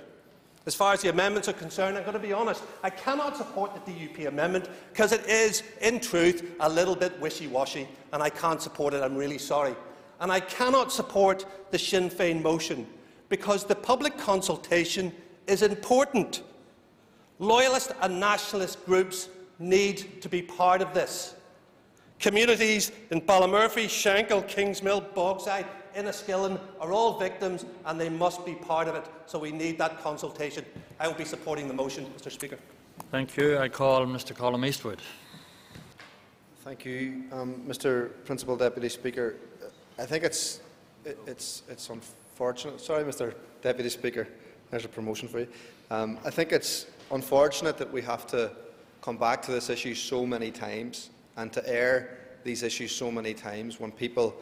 As far as the amendments are concerned, I'm going to be honest, I cannot support the DUP amendment because it is, in truth, a little bit wishy-washy, and I can't support it. I'm really sorry. And I cannot support the Sinn Féin motion because the public consultation is important. Loyalist and nationalist groups need to be part of this. Communities in Ballymurphy, Shankill, Kingsmill, Bogside, Enniskillen are all victims, and they must be part of it, so we need that consultation. I will be supporting the motion, Mr. Speaker. Thank you. I call Mr. Colm Eastwood. Thank you, Mr. Principal Deputy Speaker. I think it's unfortunate. Sorry, Mr. Deputy Speaker. There's a promotion for you. I think it's unfortunate that we have to come back to this issue so many times and to air these issues so many times when people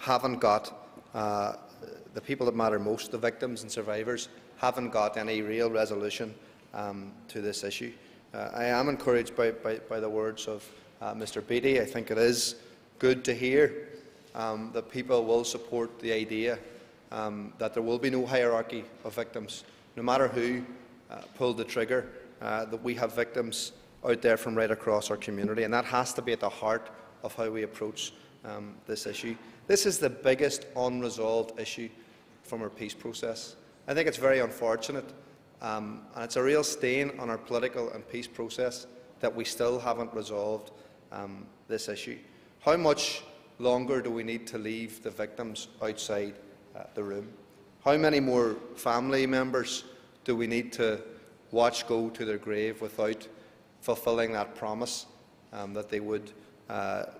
haven't got the people that matter most, the victims and survivors, haven't got any real resolution to this issue. I am encouraged by the words of Mr. Beattie. I think it is good to hear that people will support the idea that there will be no hierarchy of victims, no matter who pulled the trigger. That we have victims out there from right across our community, and that has to be at the heart of how we approach this issue. This is the biggest unresolved issue from our peace process. I think it's very unfortunate, and it's a real stain on our political and peace process that we still haven't resolved this issue. How much longer do we need to leave the victims outside the room? How many more family members do we need to watch go to their grave without fulfilling that promise that they would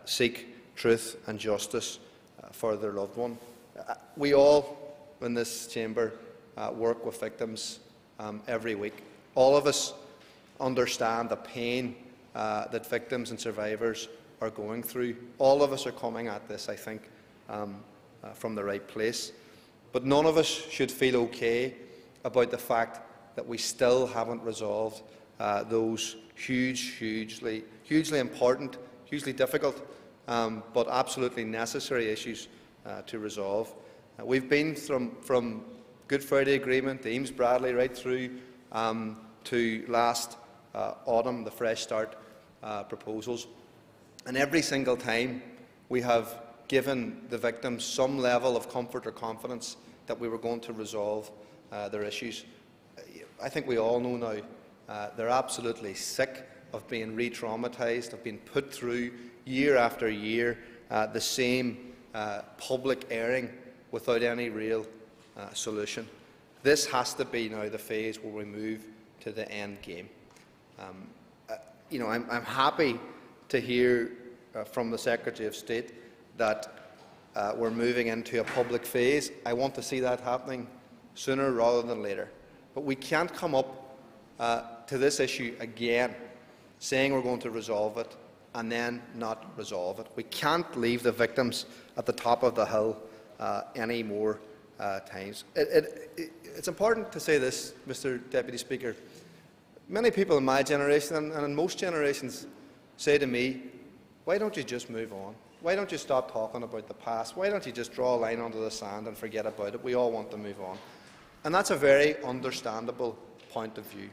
seek truth and justice for their loved one? We all in this chamber work with victims every week. All of us understand the pain that victims and survivors are going through. All of us are coming at this, I think, from the right place. But none of us should feel okay about the fact that we still haven't resolved those hugely important, hugely difficult, but absolutely necessary issues to resolve. We've been from Good Friday Agreement, the Eames Bradley, right through to last autumn, the Fresh Start proposals. And every single time we have given the victims some level of comfort or confidence that we were going to resolve their issues. I think we all know now they're absolutely sick of being re-traumatised, of being put through year after year the same public airing without any real solution. This has to be now the phase where we move to the end game. You know, I'm happy to hear from the Secretary of State that we're moving into a public phase. I want to see that happening sooner rather than later. But we can't come up to this issue again saying we're going to resolve it and then not resolve it. We can't leave the victims at the top of the hill any more times. It's important to say this, Mr. Deputy Speaker. Many people in my generation and in most generations say to me, why don't you just move on? Why don't you stop talking about the past? Why don't you just draw a line under the sand and forget about it? We all want to move on. And that's a very understandable point of view.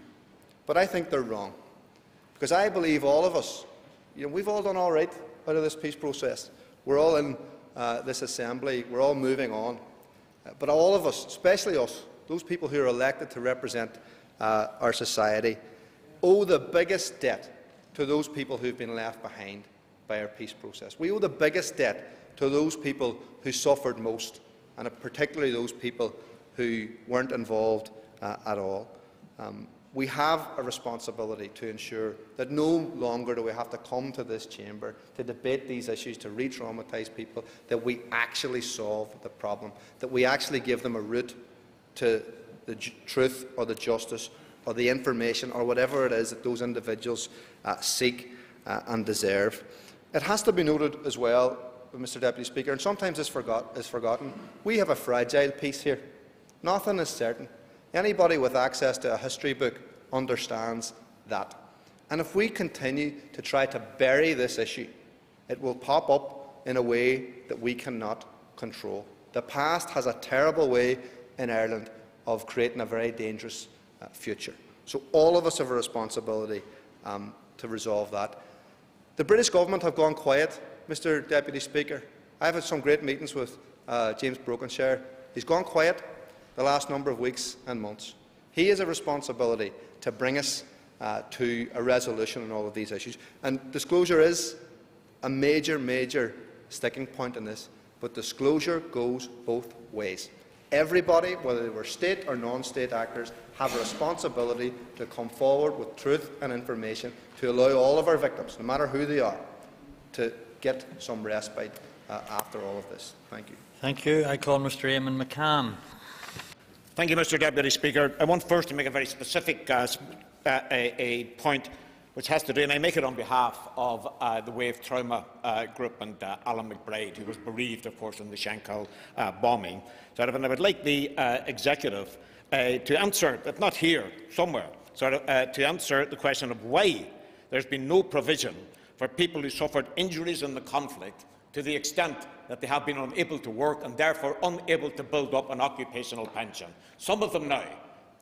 But I think they're wrong. Because I believe all of us, you know, we've all done all right out of this peace process. We're all in this Assembly. We're all moving on. But all of us, especially us, those people who are elected to represent our society, owe the biggest debt to those people who have been left behind by our peace process. We owe the biggest debt to those people who suffered most, and particularly those people who weren't involved at all. We have a responsibility to ensure that no longer do we have to come to this chamber to debate these issues, to re-traumatise people, that we actually solve the problem, that we actually give them a route to the truth or the justice or the information or whatever it is that those individuals seek and deserve. It has to be noted as well, Mr. Deputy Speaker, and sometimes this is forgotten, we have a fragile piece here. Nothing is certain. Anybody with access to a history book understands that. And if we continue to try to bury this issue, it will pop up in a way that we cannot control. The past has a terrible way in Ireland of creating a very dangerous future. So all of us have a responsibility to resolve that. The British government have gone quiet, Mr. Deputy Speaker. I have had some great meetings with James Brokenshire. He's gone quiet the last number of weeks and months. He has a responsibility to bring us to a resolution on all of these issues. And disclosure is a major, major sticking point in this, but disclosure goes both ways. Everybody, whether they were state or non-state actors, have a responsibility to come forward with truth and information to allow all of our victims, no matter who they are, to get some respite after all of this. Thank you. Thank you. I call Mr. Raymond McCartney. Thank you, Mr. Deputy Speaker. I want first to make a very specific point which has to do, and I make it on behalf of the Wave Trauma Group and Alan McBride, who was bereaved, of course, in the Shankill bombing. Sort of, and I would like the executive to answer, if not here, somewhere, sort of, to answer the question of why there has been no provision for people who suffered injuries in the conflict to the extent that they have been unable to work and therefore unable to build up an occupational pension. Some of them now,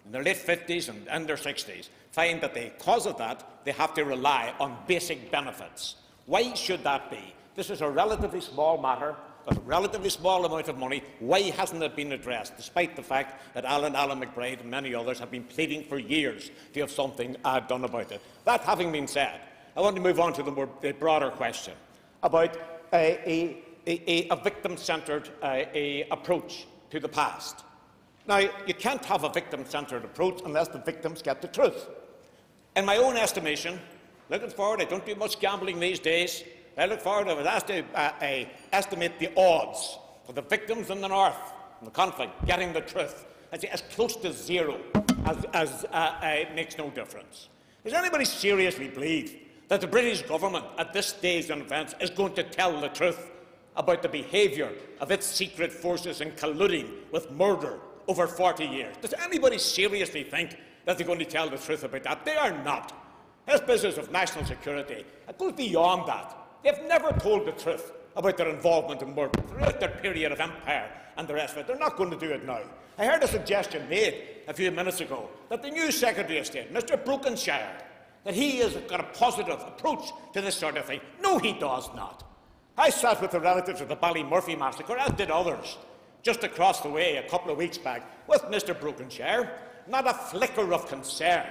in their late 50s and in their 60s, find that because of that, they have to rely on basic benefits. Why should that be? This is a relatively small matter, a relatively small amount of money. Why hasn't it been addressed, despite the fact that Alan McBride and many others have been pleading for years to have something done about it? That having been said, I want to move on to the more broader question about a victim-centred approach to the past. Now, you can't have a victim-centred approach unless the victims get the truth. In my own estimation, looking forward, I don't do much gambling these days. I look forward, I was asked to estimate the odds for the victims in the north, in the conflict, getting the truth. I say as close to zero as it makes no difference. Does anybody seriously believe that the British government, at this stage in events, is going to tell the truth about the behaviour of its secret forces in colluding with murder over 40 years. Does anybody seriously think that they're going to tell the truth about that? They are not. This business of national security, it goes beyond that. They've never told the truth about their involvement in murder throughout their period of empire and the rest of it. They're not going to do it now. I heard a suggestion made a few minutes ago that the new Secretary of State, Mr. Brokenshire, that he has got a positive approach to this sort of thing. No, he does not. I sat with the relatives of the Ballymurphy massacre, as did others, just across the way a couple of weeks back, with Mr. Brokenshire. Not a flicker of concern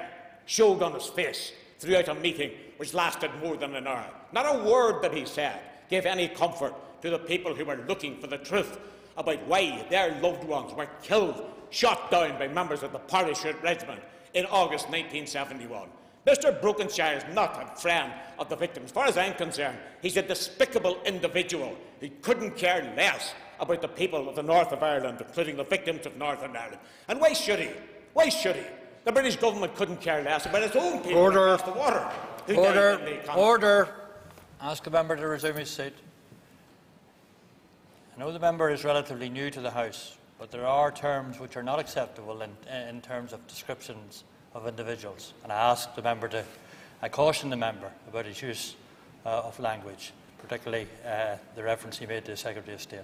showed on his face throughout a meeting which lasted more than an hour. Not a word that he said gave any comfort to the people who were looking for the truth about why their loved ones were killed, shot down by members of the Parachute Regiment in August 1971. Mr. Brokenshire is not a friend of the victims. As far as I'm concerned, he's a despicable individual who couldn't care less about the people of the north of Ireland, including the victims of Northern Ireland. And why should he? Why should he? The British government couldn't care less about its own people across the water. Order. Ask a member to resume his seat. I know the member is relatively new to the House, but there are terms which are not acceptable in terms of descriptions of individuals, and I ask the member to, I caution the member about his use of language, particularly the reference he made to the Secretary of State.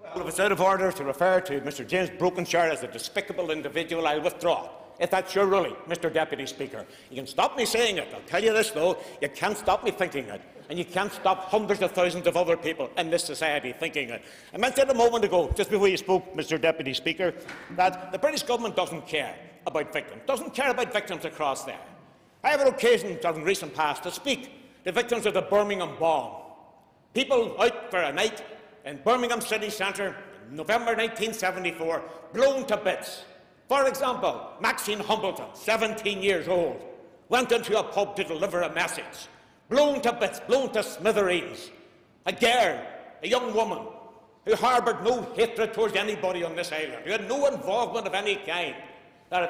Well, if it's out of order to refer to Mr. James Brokenshire as a despicable individual, I'll withdraw. If that's your ruling, Mr. Deputy Speaker, you can stop me saying it. I'll tell you this, though, you can't stop me thinking it, and you can't stop hundreds of thousands of other people in this society thinking it. I mentioned a moment ago, just before you spoke, Mr. Deputy Speaker, that the British government doesn't care about victims, doesn't care about victims across there. I have had occasion in recent past to speak to victims of the Birmingham bomb. People out for a night in Birmingham city centre in November 1974, blown to bits. For example, Maxine Humbleton, 17 years old, went into a pub to deliver a message, blown to bits, blown to smithereens. A girl, a young woman, who harboured no hatred towards anybody on this island, who had no involvement of any kind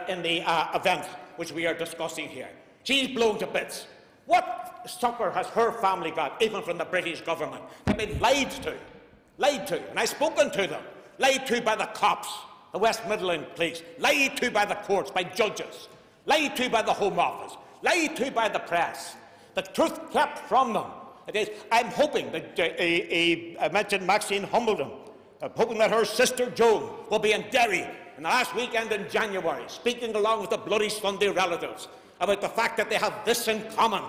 in the event which we are discussing here. She's blown to bits. What succour has her family got, even from the British government? They've been lied to, and I've spoken to them, lied to by the cops, the West Midland Police, lied to by the courts, by judges, lied to by the Home Office, lied to by the press. The truth kept from them. It is, I'm hoping that I mentioned Maxine Humbleton. I'm hoping that her sister Joan will be in Derry in the last weekend in January, speaking along with the Bloody Sunday relatives about the fact that they have this in common,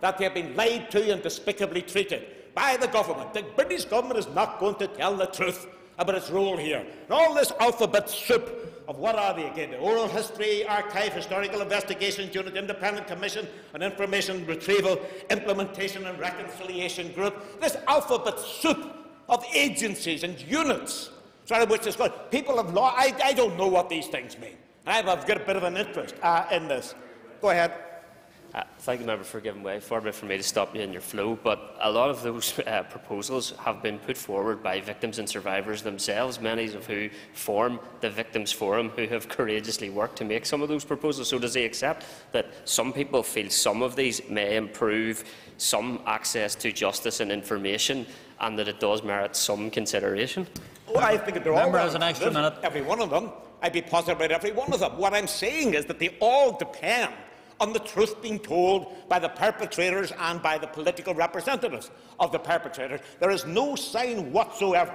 that they have been lied to and despicably treated by the government. The British government is not going to tell the truth about its role here. And all this alphabet soup of what are they again? The Oral History Archive, Historical Investigations Unit, Independent Commission on Information Retrieval, Implementation and Reconciliation Group. This alphabet soup of agencies and units. Which is good. People have law. I don't know what these things mean. I've got a bit of an interest in this. Go ahead. Thank you, member, for giving way. Far be it from me to stop you in your flow, but a lot of those proposals have been put forward by victims and survivors themselves, many of who form the Victims Forum, who have courageously worked to make some of those proposals. So does he accept that some people feel some of these may improve some access to justice and information, and that it does merit some consideration? Well, I think that they're all relevant. An extra minute. Every one of them. I'd be positive about every one of them. What I'm saying is that they all depend on the truth being told by the perpetrators and by the political representatives of the perpetrators. There is no sign whatsoever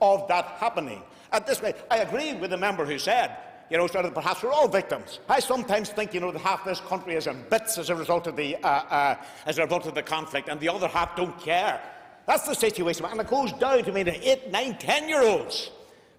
of that happening. At this rate, I agree with the member who said, you know, sort of perhaps we're all victims. I sometimes think, you know, that half this country is in bits as a result of the conflict, and the other half don't care. That's the situation, and it goes down to 8-, 9-, 10-year-olds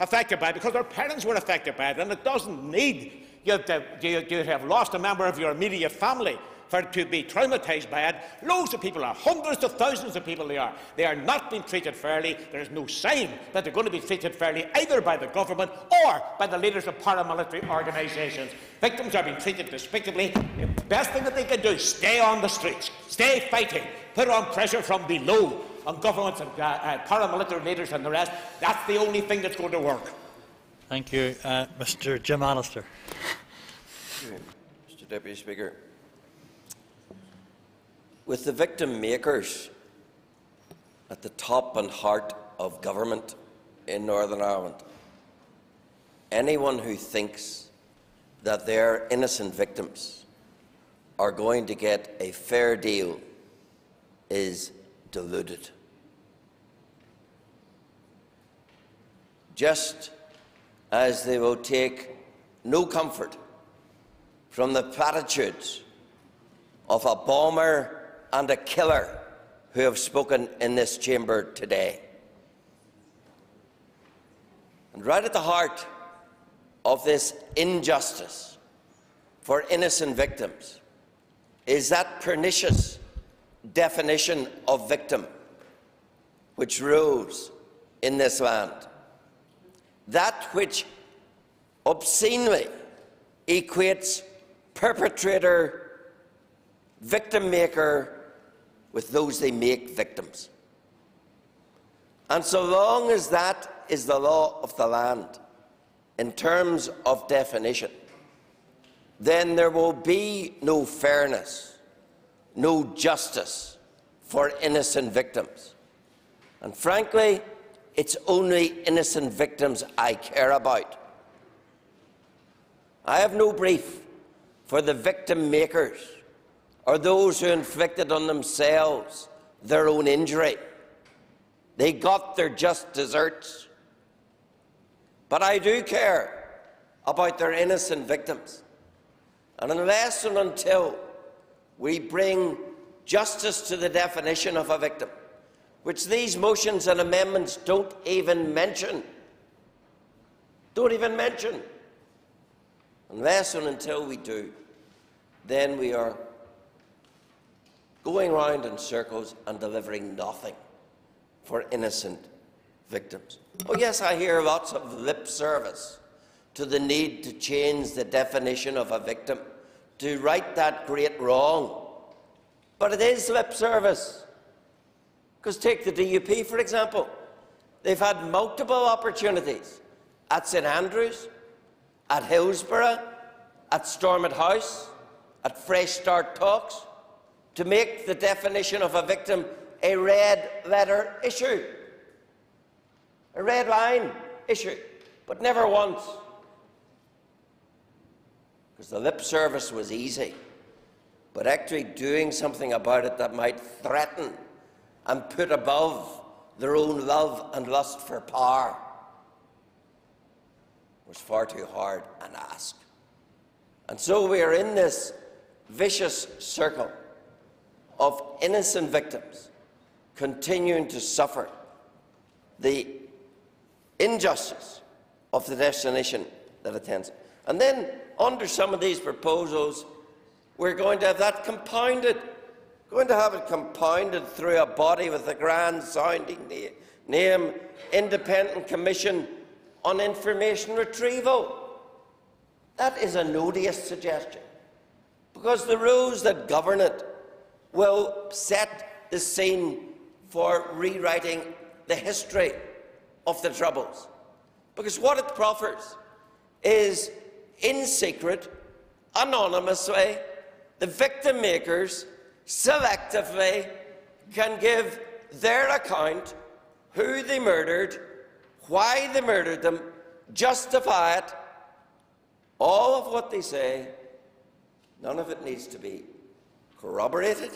affected by it because their parents were affected by it, and it doesn't need you to have lost a member of your immediate family for it to be traumatised by it. Loads of people are, hundreds of thousands of people they are. They are not being treated fairly. There is no sign that they're going to be treated fairly either by the government or by the leaders of paramilitary organisations. Victims are being treated despicably. The best thing that they can do is stay on the streets, stay fighting, put on pressure from below on governments and paramilitary leaders and the rest. That's the only thing that's going to work. Thank you. Mr. Jim Allister. Mr. Deputy Speaker, with the victim makers at the top and heart of government in Northern Ireland, anyone who thinks that their innocent victims are going to get a fair deal is deluded. just as they will take no comfort from the platitudes of a bomber and a killer who have spoken in this chamber today. And right at the heart of this injustice for innocent victims is that pernicious definition of victim which rules in this land, that which obscenely equates perpetrator, victim maker with those they make victims. And so long as that is the law of the land in terms of definition, then there will be no fairness, no justice for innocent victims. And frankly, it's only innocent victims I care about. I have no brief for the victim makers or those who inflicted on themselves their own injury. They got their just deserts. But I do care about their innocent victims. And unless and until we bring justice to the definition of a victim, which these motions and amendments don't even mention, unless and until we do, then we are going round in circles and delivering nothing for innocent victims. Oh yes, I hear lots of lip service to the need to change the definition of a victim, to right that great wrong. But it is lip service. Because take the DUP, for example. They've had multiple opportunities at St Andrews, at Hillsborough, at Stormont House, at Fresh Start talks, to make the definition of a victim a red-letter issue, a red-line issue, but never once. Because the lip service was easy, but actually doing something about it that might threaten and put above their own love and lust for power was far too hard an ask. And so we are in this vicious circle of innocent victims continuing to suffer the injustice of the definition that attends. And then, under some of these proposals, we're going to have that compounded. We're going to have it compounded through a body with a grand-sounding name, Independent Commission on Information Retrieval. That is an odious suggestion, because the rules that govern it will set the scene for rewriting the history of the Troubles. Because what it proffers is, in secret, anonymously, the victim makers selectively can give their account, who they murdered, why they murdered them, justify it, all of what they say. None of it needs to be corroborated.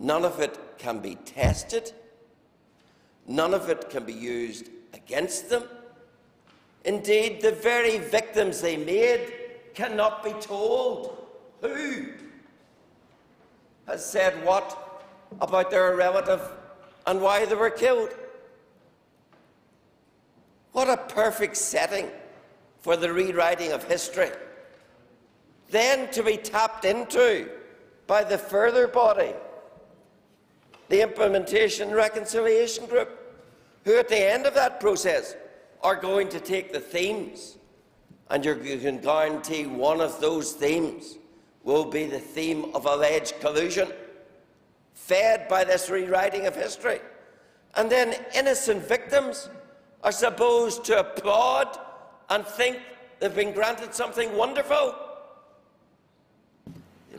None of it can be tested. None of it can be used against them. Indeed, the very victims they made cannot be told who has said what about their relative and why they were killed. What a perfect setting for the rewriting of history, then to be tapped into by the further body, the Implementation and Reconciliation Group, who at the end of that process are going to take the themes, and you can guarantee one of those themes will be the theme of alleged collusion, fed by this rewriting of history. And then innocent victims are supposed to applaud and think they've been granted something wonderful.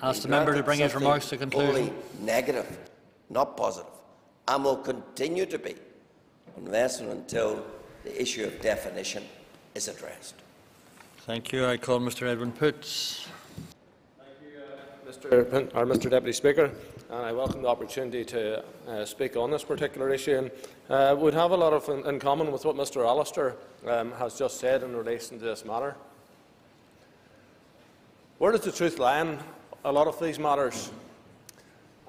Ask the member to bring his remarks to conclusion. Only negative, not positive, and will continue to be unless and until the issue of definition is addressed. Thank you. I call Mr. Edwin Poots. Thank you, Mr. Deputy Speaker. and I welcome the opportunity to speak on this particular issue, and would have a lot of in common with what Mr Alistair has just said in relation to this matter. Where does the truth lie in a lot of these matters?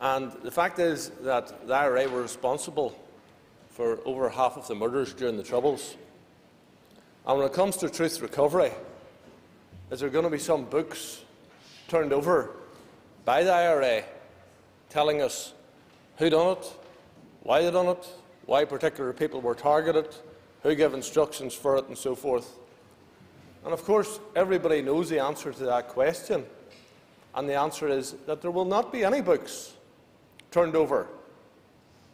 And the fact is that the IRA were responsible for over half of the murders during the Troubles. And when it comes to truth recovery, is there going to be some books turned over by the IRA telling us who done it, why they done it, why particular people were targeted, who gave instructions for it and so forth? And of course everybody knows the answer to that question, and the answer is that there will not be any books turned over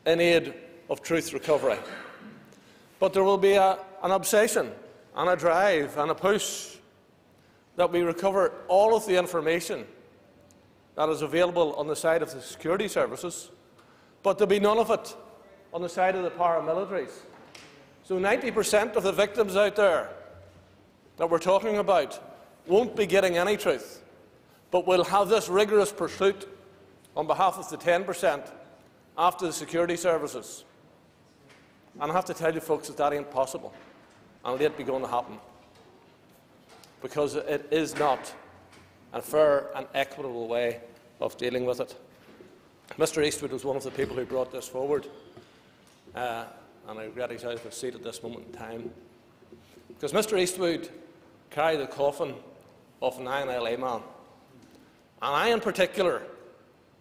in aid of truth recovery. But there will be an obsession and a drive and a push that we recover all of the information that is available on the side of the security services, but there will be none of it on the side of the paramilitaries. So 90% of the victims out there that we're talking about won't be getting any truth, but will have this rigorous pursuit on behalf of the 10% after the security services. And I have to tell you folks that that ain't possible, and it'll be going to happen, because it is not a fair and equitable way of dealing with it. Mr Eastwood was one of the people who brought this forward, and I regret he's out of his seat at this moment in time, because Mr Eastwood carried the coffin of an INLA man, and I in particular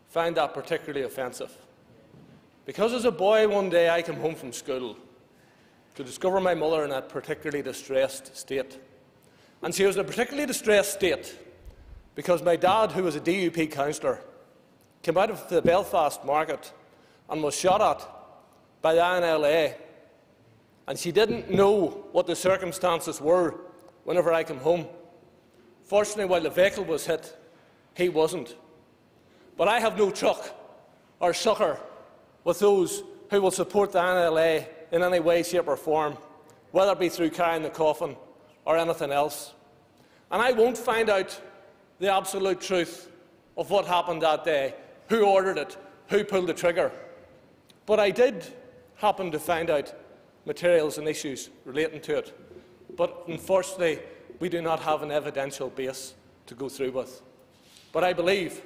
find that particularly offensive, because as a boy one day I came home from school to discover my mother in a particularly distressed state. And she was in a particularly distressed state because my dad, who was a DUP councillor, came out of the Belfast market and was shot at by the INLA, and she didn't know what the circumstances were whenever I came home. Fortunately, while the vehicle was hit, he wasn't. But I have no truck or succour with those who will support the INLA in any way, shape or form, whether it be through carrying the coffin or anything else. And I won't find out the absolute truth of what happened that day, who ordered it, who pulled the trigger. But I did happen to find out materials and issues relating to it. But unfortunately, we do not have an evidential base to go through with. But I believe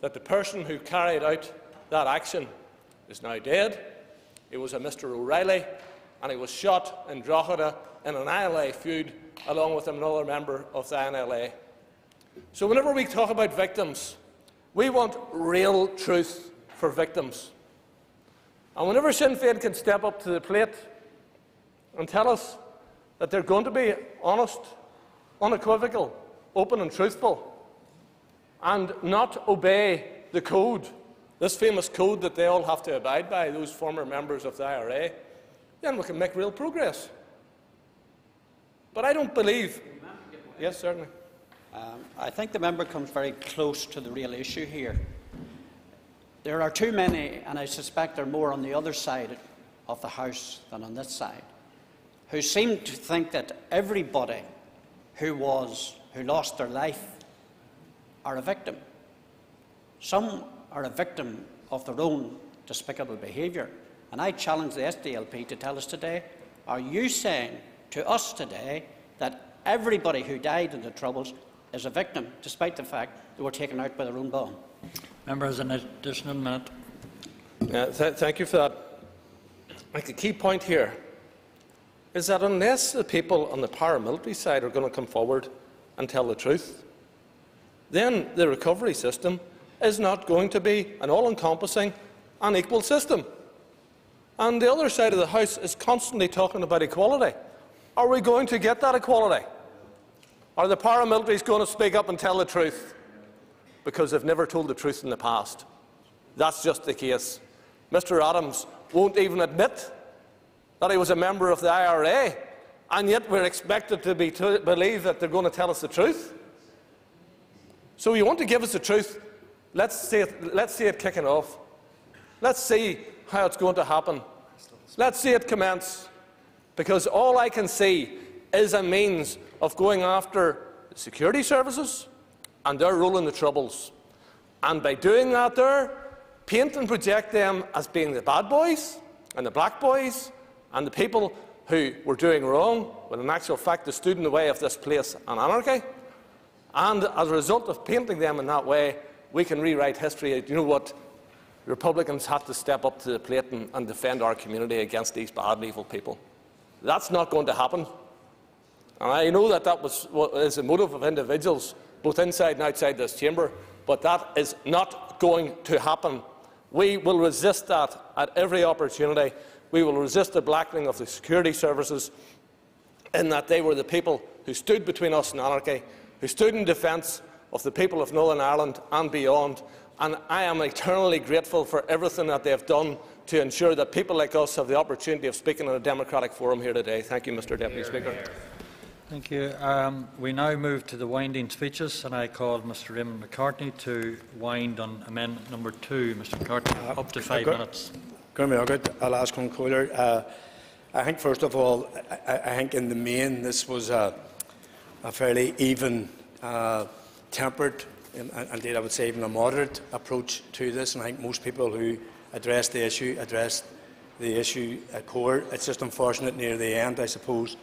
that the person who carried out that action is now dead. It was a Mr O'Reilly, and he was shot in Drogheda in an INLA feud along with another member of the INLA. So whenever we talk about victims, we want real truth for victims. And whenever Sinn Féin can step up to the plate and tell us that they're going to be honest, unequivocal, open and truthful, and not obey the code, this famous code that they all have to abide by, those former members of the IRA, then we can make real progress. But I don't believe... Yes, certainly. I think the member comes very close to the real issue here. There are too many, and I suspect there are more on the other side of the House than on this side, who seem to think that everybody who lost their life are a victim. Some are a victim of their own despicable behaviour. And I challenge the SDLP to tell us today, are you saying to us today that everybody who died in the Troubles is a victim, despite the fact they were taken out by their own bomb? Member has an additional minute. Thank you for that. The key point here is that unless the people on the paramilitary side are going to come forward and tell the truth, then the recovery system is not going to be an all-encompassing and equal system. And the other side of the House is constantly talking about equality. Are we going to get that equality? Are the paramilitaries going to speak up and tell the truth? Because they've never told the truth in the past. That's just the case. Mr Adams won't even admit that he was a member of the IRA, and yet we're expected to believe that they're going to tell us the truth. So you want to give us the truth, let's see it kicking off. Let's see how it's going to happen. Let's see it commence. Because all I can see is a means of going after the security services and their role in the Troubles. And by doing that there, paint and project them as being the bad boys and the black boys and the people who were doing wrong, when in actual fact they stood in the way of this place and anarchy. And as a result of painting them in that way, we can rewrite history. You know what? Republicans have to step up to the plate and defend our community against these bad and evil people. That's not going to happen. And I know that that is the motive of individuals, both inside and outside this chamber, but that is not going to happen. We will resist that at every opportunity. We will resist the blackening of the security services, in that they were the people who stood between us and anarchy, who stood in defence of the people of Northern Ireland and beyond. And I am eternally grateful for everything that they have done to ensure that people like us have the opportunity of speaking in a democratic forum here today. Thank you, Mr. Deputy Speaker. Thank you. We now move to the winding speeches, and I call Mr. Raymond McCartney to wind on amendment number 2. Mr. McCartney, up to 5 minutes. I'll ask one caller. I think, first of all, I think in the main this was a fairly even, tempered, and indeed I would say even a moderate approach to this. And I think most people who addressed the issue addressed the issue at core. It's just unfortunate near the end, I suppose,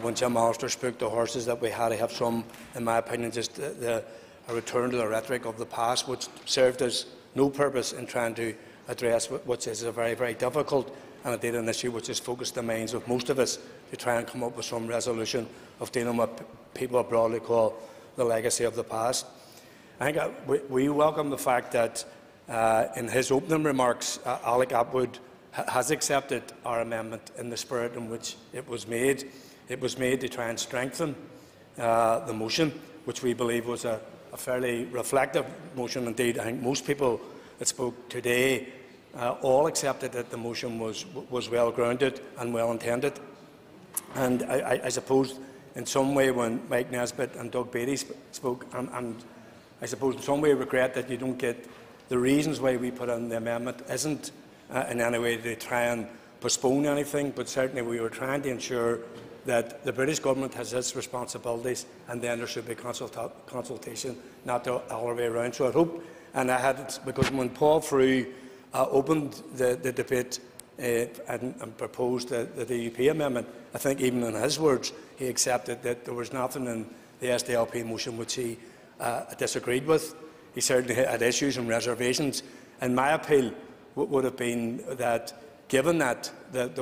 when Jim Allister spoke to horses, that we had to have some, in my opinion, just a return to the rhetoric of the past, which served us no purpose in trying to address what is a very, very difficult and indeed an issue which has focused the minds of most of us to try and come up with some resolution of dealing with people broadly call the legacy of the past. I think we welcome the fact that in his opening remarks, Alex Attwood has accepted our amendment in the spirit in which it was made. It was made to try and strengthen the motion, which we believe was a fairly reflective motion indeed. I think most people that spoke today all accepted that the motion was well grounded and well intended. And I suppose in some way when Mike Nesbitt and Doug Beattie spoke, and I suppose in some way regret that you don't get the reasons why we put in the amendment isn't in any way to try and postpone anything, but certainly we were trying to ensure that the British government has its responsibilities and then there should be consultation, not the other way around. So I hope. And I had it because when Paul Frew opened the debate and proposed the DUP amendment, I think even in his words he accepted that there was nothing in the SDLP motion which he disagreed with. He certainly had issues and reservations. And my appeal would have been that, given that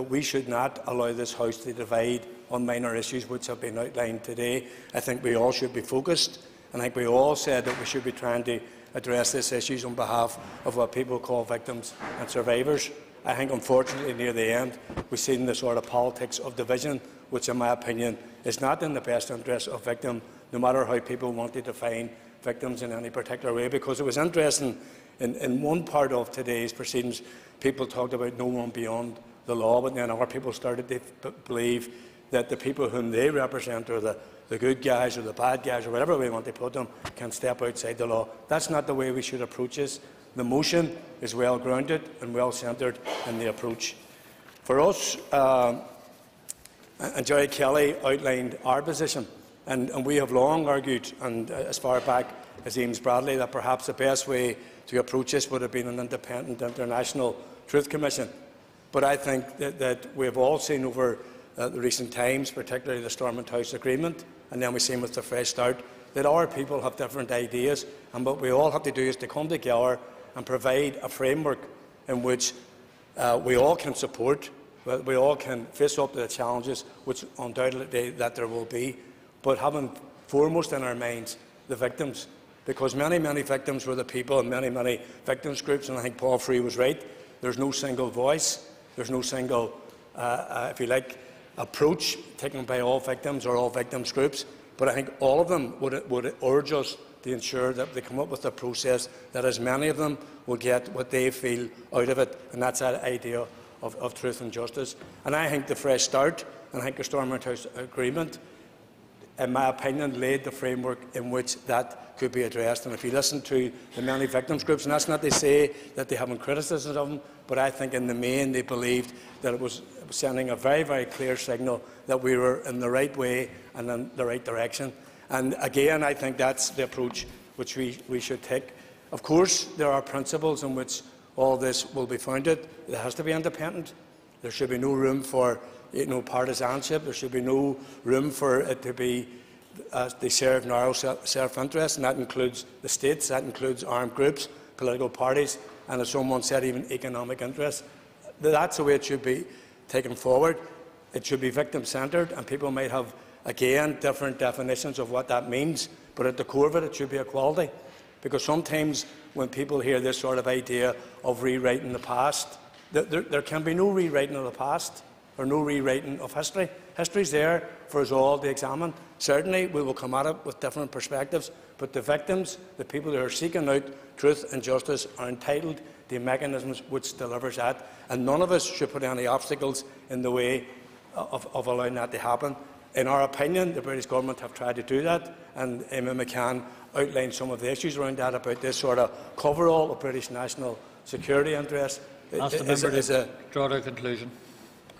we should not allow this House to divide on minor issues which have been outlined today. I think we all should be focused. I think we all said that we should be trying to address these issues on behalf of what people call victims and survivors. I think, unfortunately, near the end, we've seen the sort of politics of division, which, in my opinion, is not in the best interest of victims, no matter how people want to define victims in any particular way. Because it was interesting, in one part of today's proceedings, people talked about no one beyond the law, but then other people started to believe that the people whom they represent are the good guys or the bad guys or whatever way we want to put them can step outside the law. That's not the way we should approach this. The motion is well grounded and well centred in the approach. For us, and Jerry Kelly outlined our position, and we have long argued, and as far back as Eames Bradley, that perhaps the best way to approach this would have been an independent international truth commission. But I think that we have all seen over the recent times, particularly the Stormont House Agreement, and then we've seen with the Fresh Start, that our people have different ideas, and what we all have to do is to come together and provide a framework in which we all can support, we all can face up to the challenges, which undoubtedly that there will be, but having foremost in our minds the victims, because many, many victims were the people and many, many victims groups, and I think Paul Frew was right. There's no single voice, there's no single, if you like, approach taken by all victims or all victims groups, but I think all of them would urge us to ensure that they come up with a process that as many of them will get what they feel out of it, and that's that idea of truth and justice. And I think the Fresh Start and I think the Stormont House Agreement, in my opinion, laid the framework in which that could be addressed. And if you listen to the many victims groups, and that's not to say that they haven't criticism of them, but I think in the main they believed that it was sending a very, very clear signal that we were in the right way and in the right direction. And again, I think that's the approach which we should take. Of course, there are principles in which all this will be founded. It has to be independent. There should be no room for partisanship. There should be no room for it to be they serve narrow self-interest, and that includes the states, that includes armed groups, political parties, and as someone said, even economic interests. That's the way it should be taken forward. It should be victim-centred, and people might have, again, different definitions of what that means, but at the core of it, it should be equality. Because sometimes when people hear this sort of idea of rewriting the past, there can be no rewriting of the past or no rewriting of history. History's there for us all to examine. Certainly, we will come at it with different perspectives, but the victims, the people who are seeking out truth and justice, are entitled to mechanisms which delivers that, and none of us should put any obstacles in the way of allowing that to happen. In our opinion, the British government have tried to do that, and Emma McCann outlined some of the issues around that about this sort of coverall of British national security interests. Ask the member to draw their conclusion.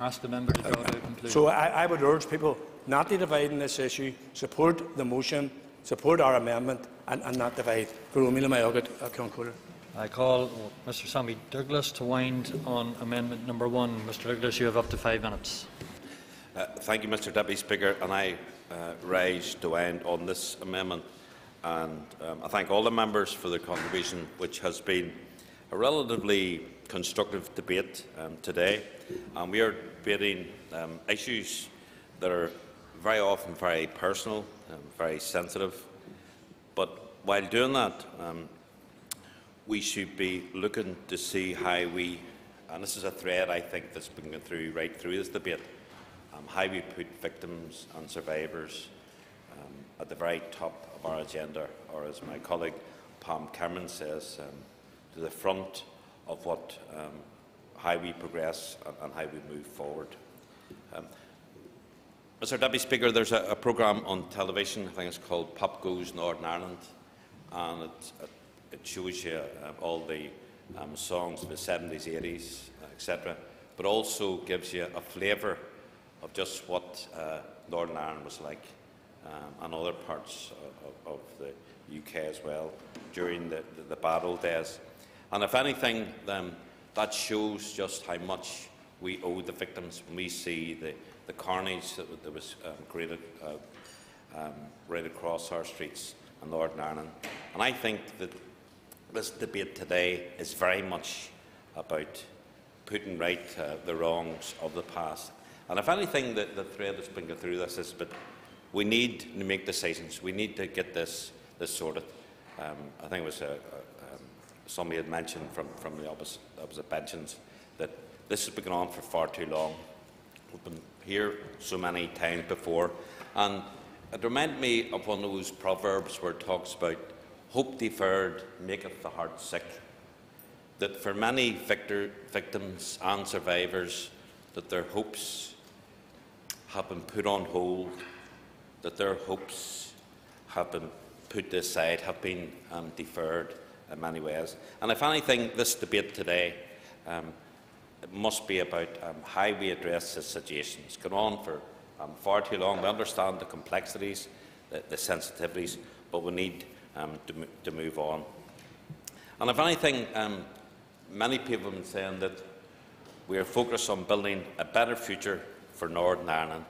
Ask the member to draw their conclusion. So I would urge people not to divide on this issue. Support the motion, support our amendment, and not divide. I call Mr. Sammy Douglas to wind on amendment number 1. Mr. Douglas, you have up to 5 minutes. Thank you, Mr. Deputy Speaker, and I rise to end on this amendment. And I thank all the members for their contribution, which has been a relatively constructive debate today. And we are debating issues that are very often very personal, very sensitive. But while doing that, we should be looking to see how we, and this is a thread I think that's been going through right through this debate, how we put victims and survivors at the very top of our agenda, or as my colleague Pam Cameron says, to the front of what, how we progress and how we move forward. Mr. Deputy Speaker, there's a programme on television, I think it's called Pop Goes Northern Ireland, and it shows you all the songs of the 70s, 80s, etc., but also gives you a flavour of just what Northern Ireland was like and other parts of the UK as well during the bad old days. And if anything, that shows just how much we owe the victims when we see the carnage that was created right across our streets in Northern Ireland. And I think that this debate today is very much about putting right the wrongs of the past. And if anything, the thread that's been going through this is that we need to make decisions. We need to get this sorted. I think it was somebody had mentioned from the opposite pensions that this has been going on for far too long. We've been here so many times before. And it reminded me of one of those proverbs where it talks about hope deferred maketh the heart sick. That for many victims and survivors, that their hopes have been put on hold, that their hopes have been put aside, have been deferred in many ways. And if anything, this debate today it must be about how we address this situation. It's gone on for far too long. We understand the complexities, the sensitivities, but we need to move on. And if anything, many people have been saying that we are focused on building a better future for Northern Ireland,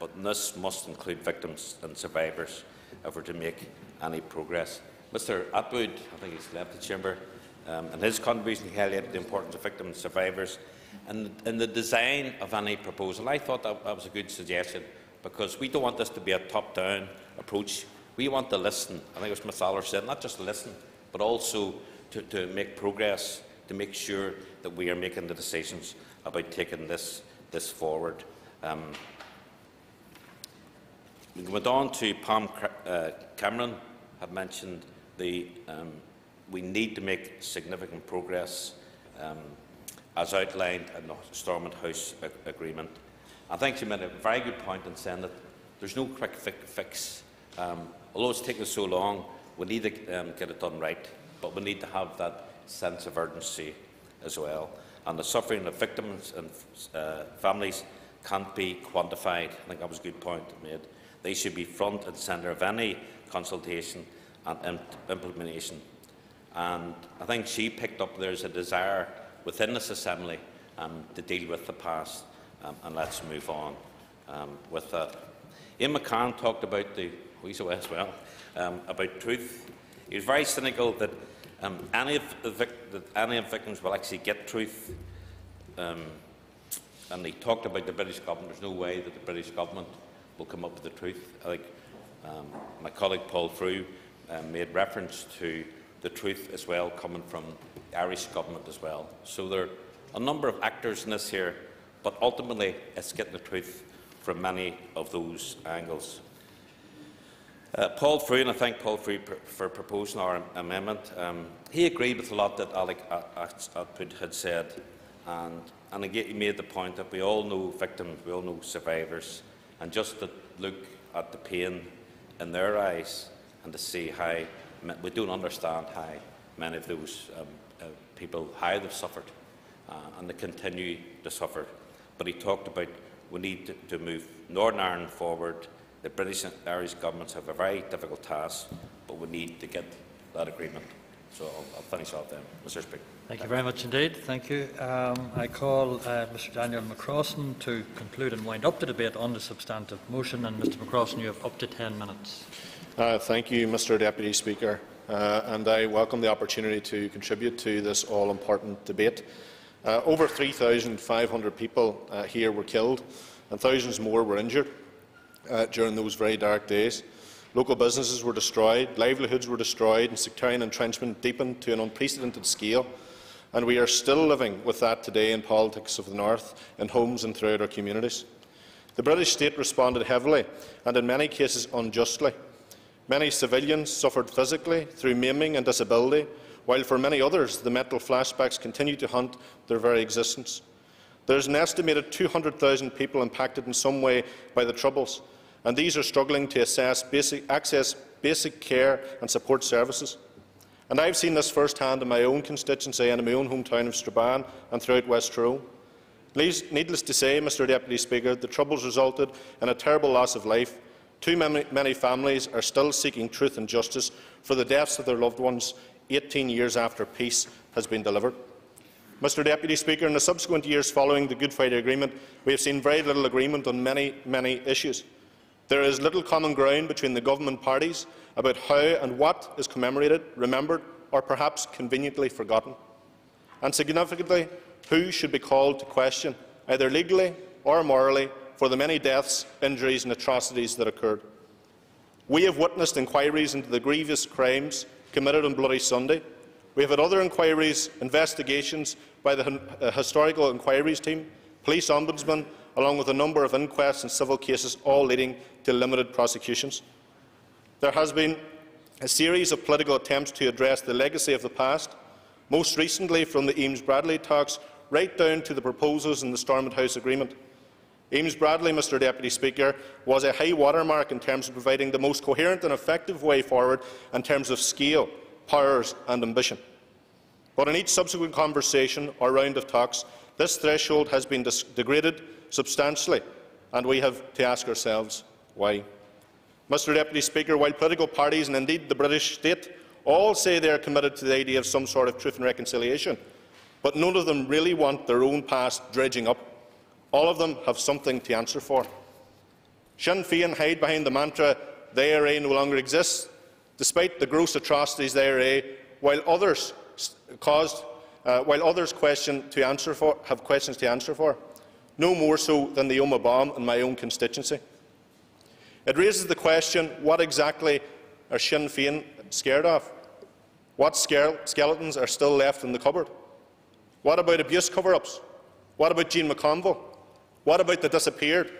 but this must include victims and survivors if we're to make any progress. Mr. Attwood, I think he's left the chamber, and his contribution highlighted the importance of victims and survivors and the design of any proposal. I thought that was a good suggestion because we don't want this to be a top-down approach. We want to listen. I think it was Ms. Aller said, not just listen, but also to make progress, to make sure that we are making the decisions about taking this forward. We went on to Pam Cameron had mentioned the we need to make significant progress as outlined in the Stormont House Agreement. I think she made a very good point in saying that there's no quick fix. Although it's taken so long, we need to get it done right, but we need to have that sense of urgency as well. And the suffering of victims and families can't be quantified. I think that was a good point made. They should be front and centre of any consultation and implementation. And I think she picked up there's a desire within this Assembly to deal with the past, and let's move on with that. Ian McCann talked about the about truth. He was very cynical that any of the victims will actually get truth. And he talked about the British government. There's no way that the British government will come up with the truth. I think my colleague Paul Frew made reference to the truth as well coming from the Irish government as well. So there are a number of actors in this here, but ultimately it's getting the truth from many of those angles. Paul Frew, and I thank Paul Frew for proposing our amendment, he agreed with a lot that Alex Attwood had said, and again he made the point that we all know victims, we all know survivors, and just to look at the pain in their eyes and to see how we don't understand how many of those people, how they've suffered and they continue to suffer. But he talked about we need to move Northern Ireland forward. The British and Irish governments have a very difficult task, but we need to get that agreement. So I'll finish off then, Mr. Speaker. Thank you very much indeed. Thank you. I call Mr. Daniel McCrossan to conclude and wind up the debate on the substantive motion. And Mr. McCrossan, you have up to 10 minutes. Thank you, Mr. Deputy Speaker, and I welcome the opportunity to contribute to this all-important debate. Over 3,500 people here were killed and thousands more were injured during those very dark days. Local businesses were destroyed, livelihoods were destroyed, and sectarian entrenchment deepened to an unprecedented scale. And we are still living with that today in politics of the North, in homes and throughout our communities. The British state responded heavily and in many cases unjustly. Many civilians suffered physically through maiming and disability, while for many others the mental flashbacks continue to haunt their very existence. There is an estimated 200,000 people impacted in some way by the Troubles, and these are struggling to access basic care and support services. And I have seen this firsthand in my own constituency and in my own hometown of Strabane and throughout West Tyrone. Needless to say, Mr. Deputy Speaker, the Troubles resulted in a terrible loss of life. Too many families are still seeking truth and justice for the deaths of their loved ones 18 years after peace has been delivered. Mr. Deputy Speaker, in the subsequent years following the Good Friday Agreement, we have seen very little agreement on many issues. There is little common ground between the government parties about how and what is commemorated, remembered, or perhaps conveniently forgotten. And significantly, who should be called to question, either legally or morally, for the many deaths, injuries and atrocities that occurred. We have witnessed inquiries into the grievous crimes committed on Bloody Sunday. We have had other inquiries, investigations by the Historical Inquiries Team, police ombudsman, along with a number of inquests and civil cases, all leading to limited prosecutions. There has been a series of political attempts to address the legacy of the past, most recently from the Eames Bradley talks right down to the proposals in the Stormont House Agreement. Eames Bradley, Mr. Deputy Speaker, was a high watermark in terms of providing the most coherent and effective way forward in terms of scale, powers and ambition. But in each subsequent conversation or round of talks, this threshold has been degraded substantially, and we have to ask ourselves why. Mr. Deputy Speaker, while political parties and indeed the British state all say they are committed to the idea of some sort of truth and reconciliation, but none of them really want their own past dredging up. All of them have something to answer for. Sinn Féin hide behind the mantra the IRA no longer exists, despite the gross atrocities the IRA, while others have questions to answer for, no more so than the Omagh bomb in my own constituency. It raises the question, what exactly are Sinn Féin scared of? What skeletons are still left in the cupboard? What about abuse cover-ups? What about Jean McConville? What about the disappeared?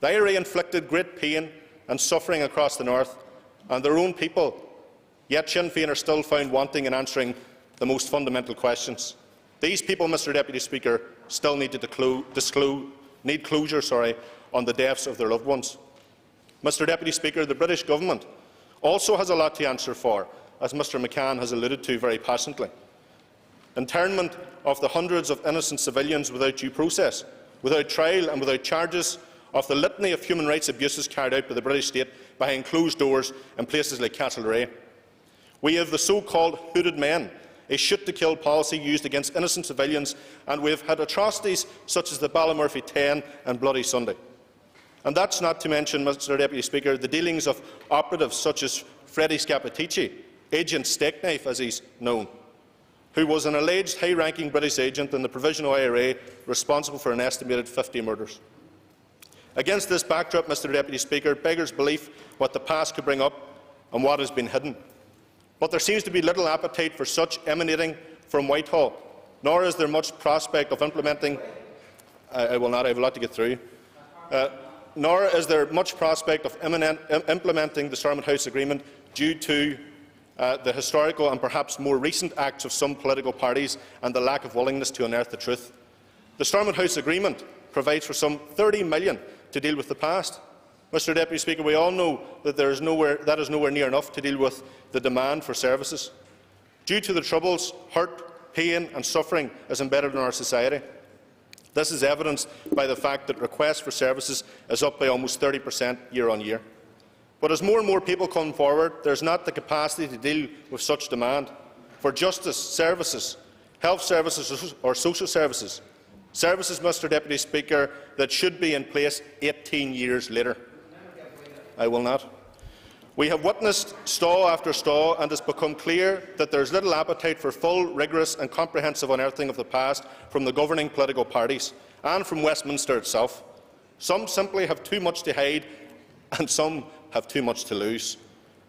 The IRA inflicted great pain and suffering across the North and their own people, yet Sinn Féin are still found wanting in answering the most fundamental questions. These people, Mr. Deputy Speaker, still need closure on the deaths of their loved ones. Mr. Deputy Speaker, the British Government also has a lot to answer for, as Mr. McCann has alluded to very passionately. Internment of the hundreds of innocent civilians without due process, without trial and without charges, of the litany of human rights abuses carried out by the British state behind closed doors in places like Castlereagh. We have the so-called hooded men, a shoot-to-kill policy used against innocent civilians, and we have had atrocities such as the Ballymurphy 10 and Bloody Sunday. And that's not to mention, Mr Deputy Speaker, the dealings of operatives such as Freddie Scapatici, Agent Stakeknife as he's known, who was an alleged high-ranking British agent in the provisional IRA responsible for an estimated 50 murders. Against this backdrop, Mr Deputy Speaker, beggars belief what the past could bring up and what has been hidden. But there seems to be little appetite for such emanating from Whitehall, nor is there much prospect of implementing I have a lot to get through. Nor is there much prospect of implementing the Stormont House Agreement due to the historical and perhaps more recent acts of some political parties and the lack of willingness to unearth the truth. The Stormont House Agreement provides for some $30 million to deal with the past. Mr Deputy Speaker, we all know that that is nowhere near enough to deal with the demand for services. Due to the troubles, hurt, pain and suffering is embedded in our society. This is evidenced by the fact that requests for services is up by almost 30% year on year. But as more and more people come forward, there is not the capacity to deal with such demand for justice services, health services or social services. Services, Mr Deputy Speaker, that should be in place 18 years later. I will not. We have witnessed stall after stall, and it has become clear that there is little appetite for full, rigorous and comprehensive unearthing of the past from the governing political parties and from Westminster itself. Some simply have too much to hide and some have too much to lose.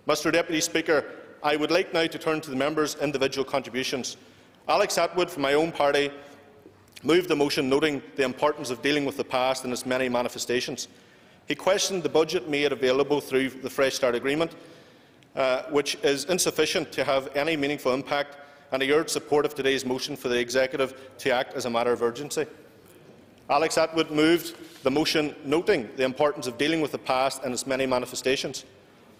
Mr Deputy Speaker, I would like now to turn to the members' individual contributions. Alex Attwood from my own party moved the motion noting the importance of dealing with the past in its many manifestations. He questioned the budget made available through the Fresh Start Agreement, which is insufficient to have any meaningful impact, and he urged support of today's motion for the Executive to act as a matter of urgency. Alex Attwood moved the motion noting the importance of dealing with the past and its many manifestations.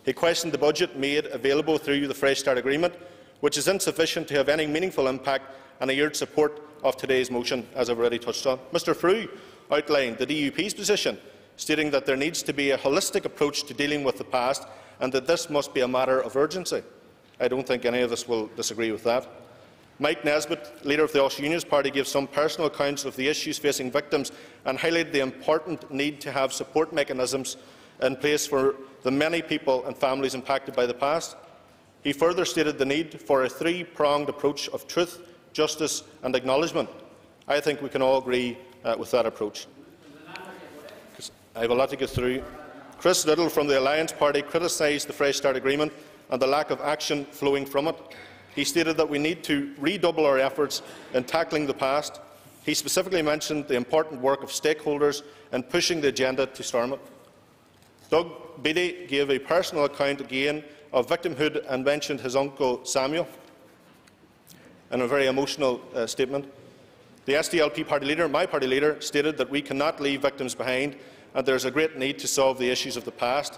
He questioned the budget made available through the Fresh Start Agreement, which is insufficient to have any meaningful impact, and he urged support of today's motion, as I've already touched on. Mr Frew outlined the DUP's position, stating that there needs to be a holistic approach to dealing with the past and that this must be a matter of urgency. I don't think any of us will disagree with that. Mike Nesbitt, leader of the Ulster Unionist Party, gave some personal accounts of the issues facing victims and highlighted the important need to have support mechanisms in place for the many people and families impacted by the past. He further stated the need for a three-pronged approach of truth, justice and acknowledgement. I think we can all agree with that approach. I have a lot to get through. Chris Lyttle from the Alliance Party criticised the Fresh Start Agreement and the lack of action flowing from it. He stated that we need to redouble our efforts in tackling the past. He specifically mentioned the important work of stakeholders in pushing the agenda to Stormont. Doug Beattie gave a personal account again of victimhood and mentioned his uncle Samuel in a very emotional statement. The SDLP party leader, my party leader, stated that we cannot leave victims behind and there is a great need to solve the issues of the past.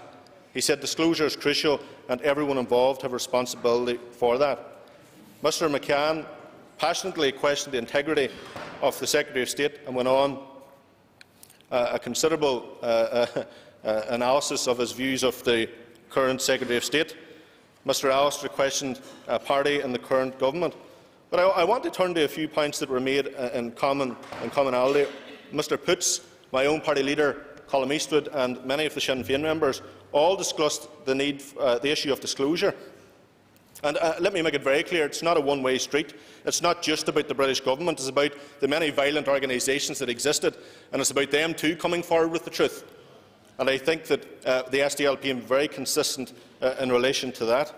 He said disclosure is crucial and everyone involved have responsibility for that. Mr McCann passionately questioned the integrity of the Secretary of State and went on a considerable analysis of his views of the current Secretary of State. Mr Alistair questioned a party and the current government. But I want to turn to a few points that were made in commonality. Mr Poots, my own party leader, Colm Eastwood and many of the Sinn Féin members all discussed the issue of disclosure. And let me make it very clear, it's not a one-way street. It's not just about the British government, it's about the many violent organisations that existed, and it's about them too coming forward with the truth. And I think that the SDLP is very consistent in relation to that.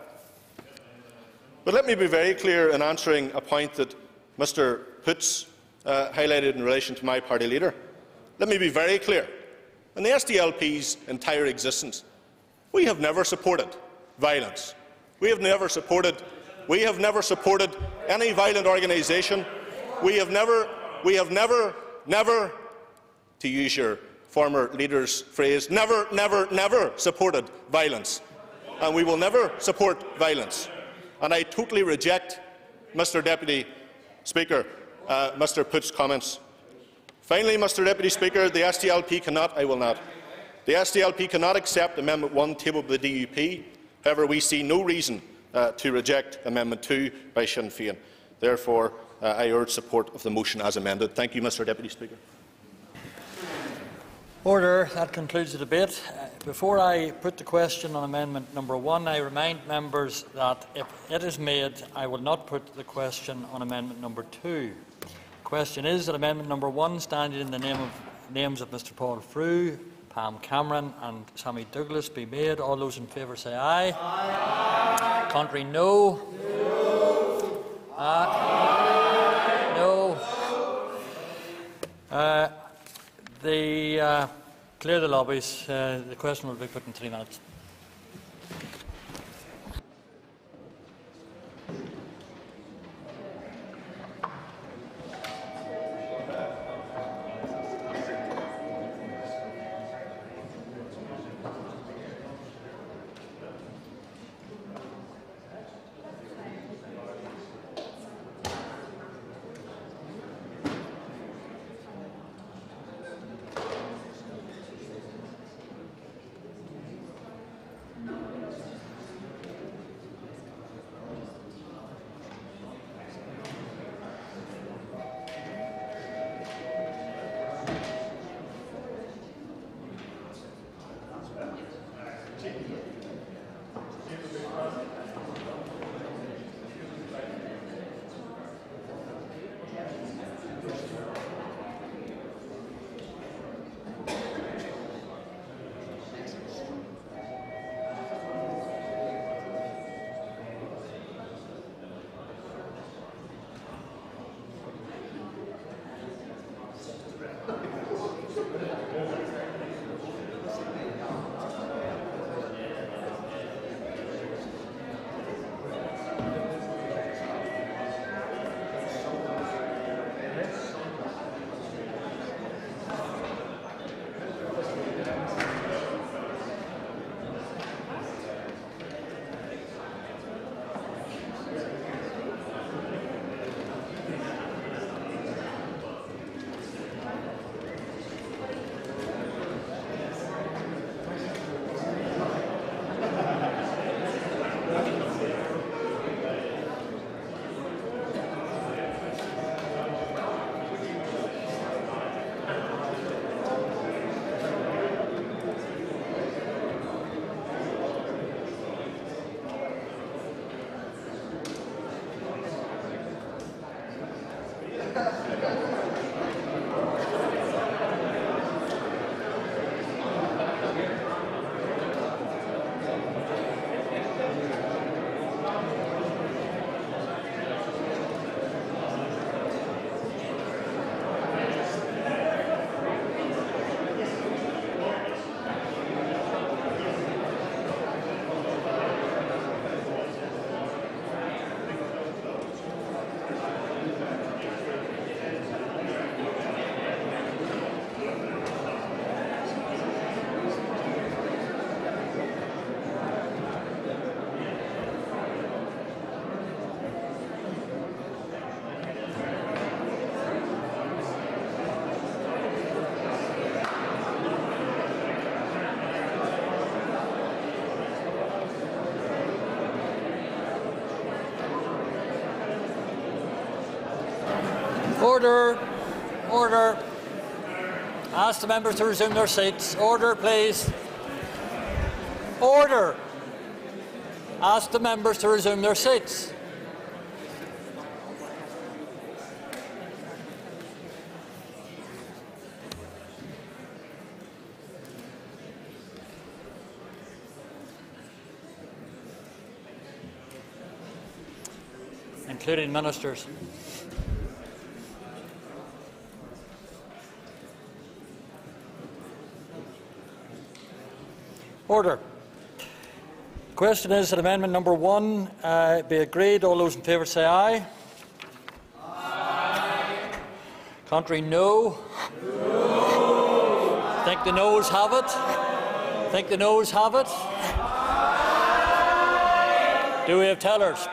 But let me be very clear in answering a point that Mr Poots highlighted in relation to my party leader. Let me be very clear. In the SDLP's entire existence, we have never supported violence. We have never supported any violent organisation. We have never, to use your former leader's phrase, never supported violence. And we will never support violence. And I totally reject, Mr Deputy Speaker, Mr Poots' comments. Finally, Mr Deputy Speaker, the SDLP cannot, I will not. The SDLP cannot accept Amendment 1 tabled by the DUP. However, we see no reason to reject Amendment 2 by Sinn Féin. Therefore, I urge support of the motion as amended. Thank you, Mr. Deputy Speaker. Order. That concludes the debate. Before I put the question on amendment number 1, I remind members that if it is made, I will not put the question on amendment number 2. The question is that amendment number 1, standing in the names of Mr. Paul Frew, Pam Cameron and Sammy Douglas, be made. All those in favour say aye. Aye. Contrary, no. No. Aye. No. Clear the lobbies. The question will be put in 3 minutes. Order. Order. Ask the members to resume their seats. Order, please. Order. Ask the members to resume their seats. Including ministers. Order. The question is that amendment number 1 be agreed. All those in favour say aye. Aye. Contrary, no. No. I think the noes have it. I think the noes have it. Aye. Do we have tellers?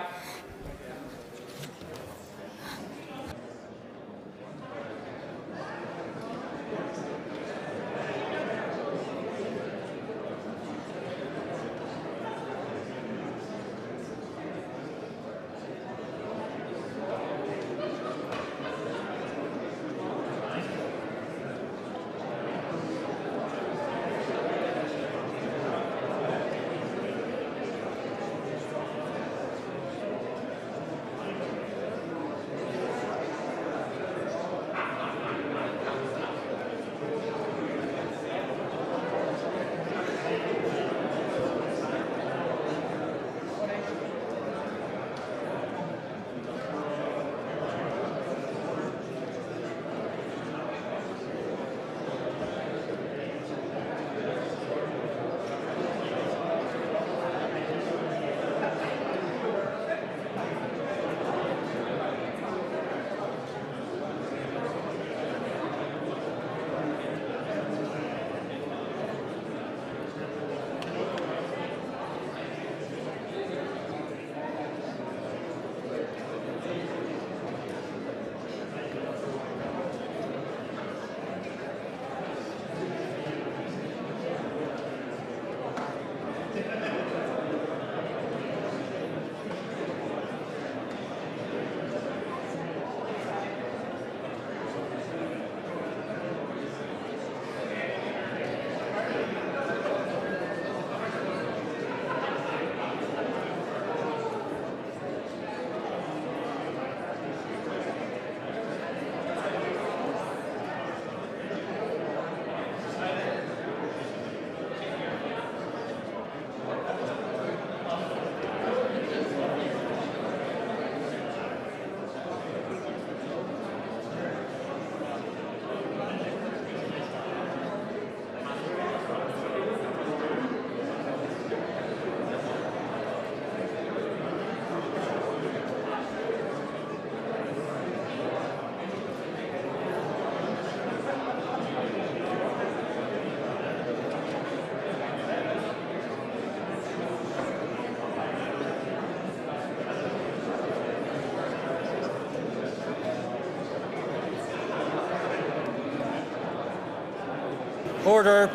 Order.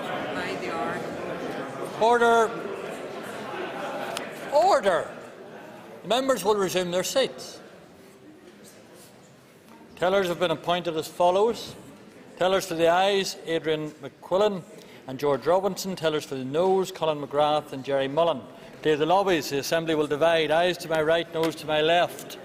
Order. Order. The members will resume their seats. Tellers have been appointed as follows. Tellers for the ayes, Adrian McQuillan and George Robinson. Tellers for the noes, Colin McGrath and Jerry Mullen. Day of the lobbies. The Assembly will divide. Ayes to my right, noes to my left.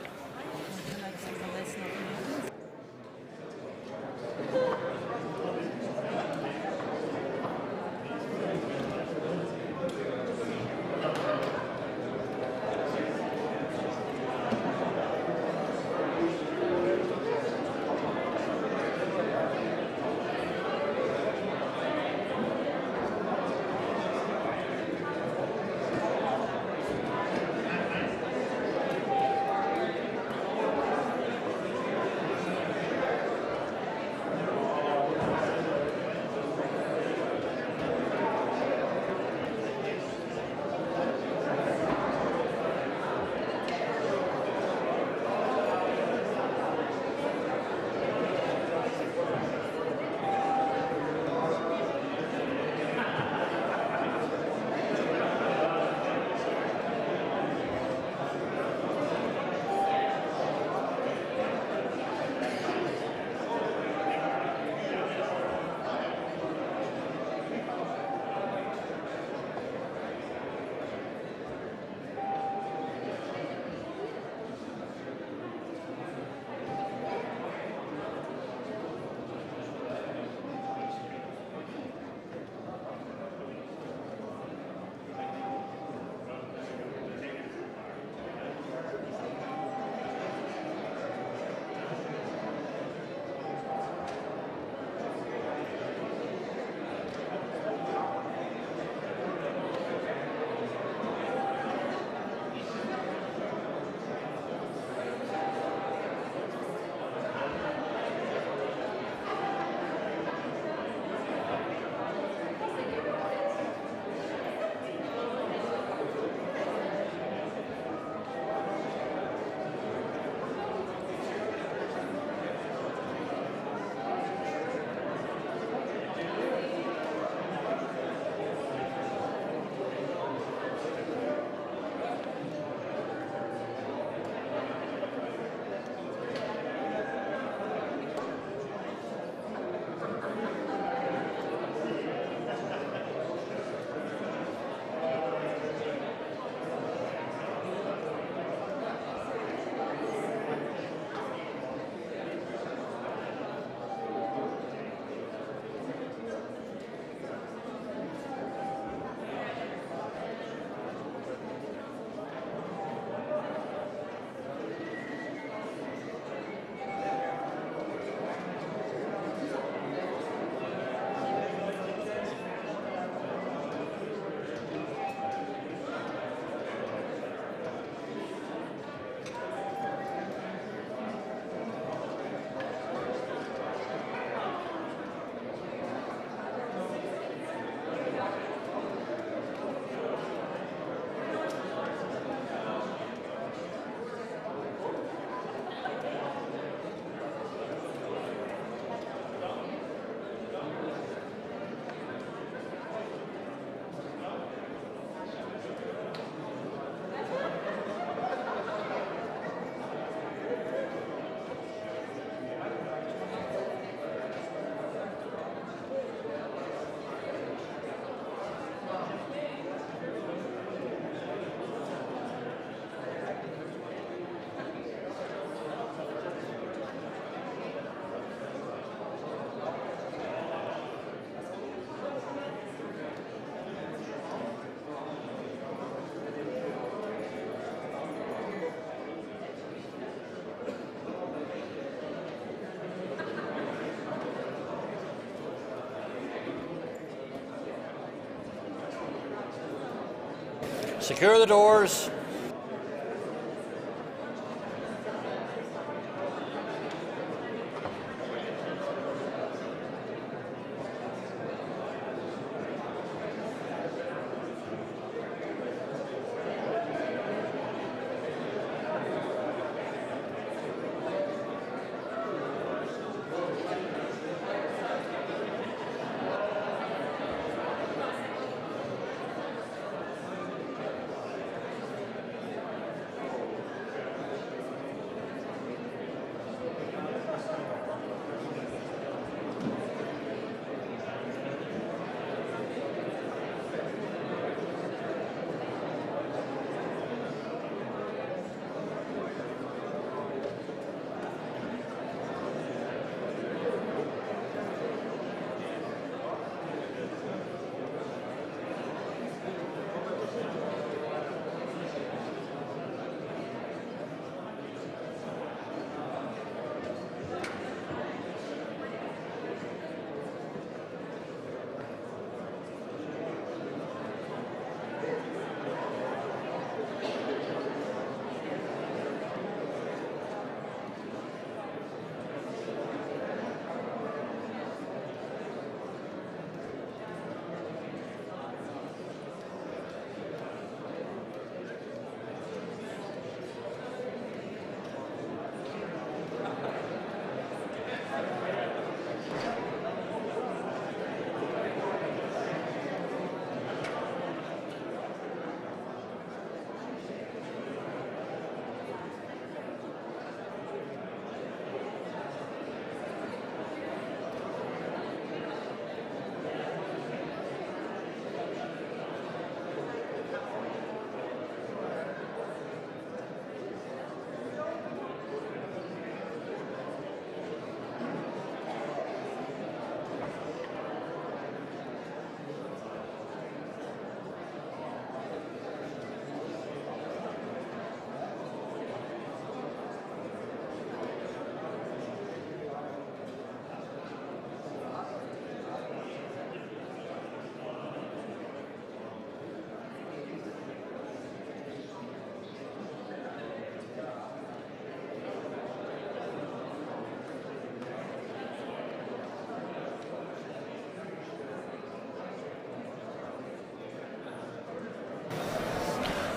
Secure the doors.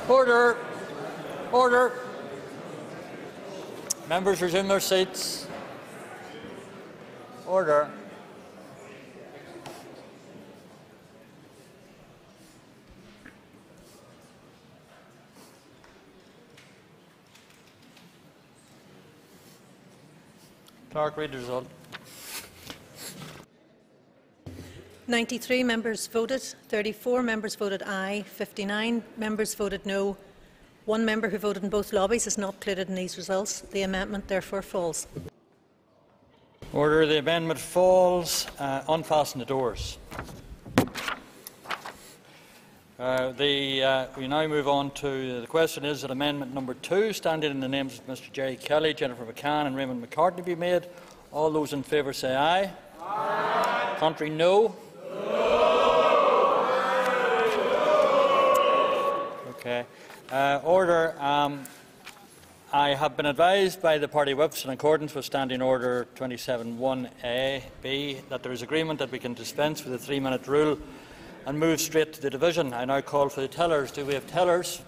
Order. Order. Members resume their seats. Order. Clerk, read the result. 93 members voted, 34 members voted aye, 59 members voted no. One member who voted in both lobbies is not included in these results. The amendment therefore falls. Order. The amendment falls. Unfasten the doors. We now move on to the question is that amendment number 2, standing in the names of Mr. Jerry Kelly, Jennifer McCann and Raymond McCartney, be made. All those in favour say aye. Aye. Contrary, no. Okay. Order. I have been advised by the party whips, in accordance with Standing Order 27(1)(a)(b), that there is agreement that we can dispense with the 3-minute rule and move straight to the division. I now call for the tellers. Do we have tellers?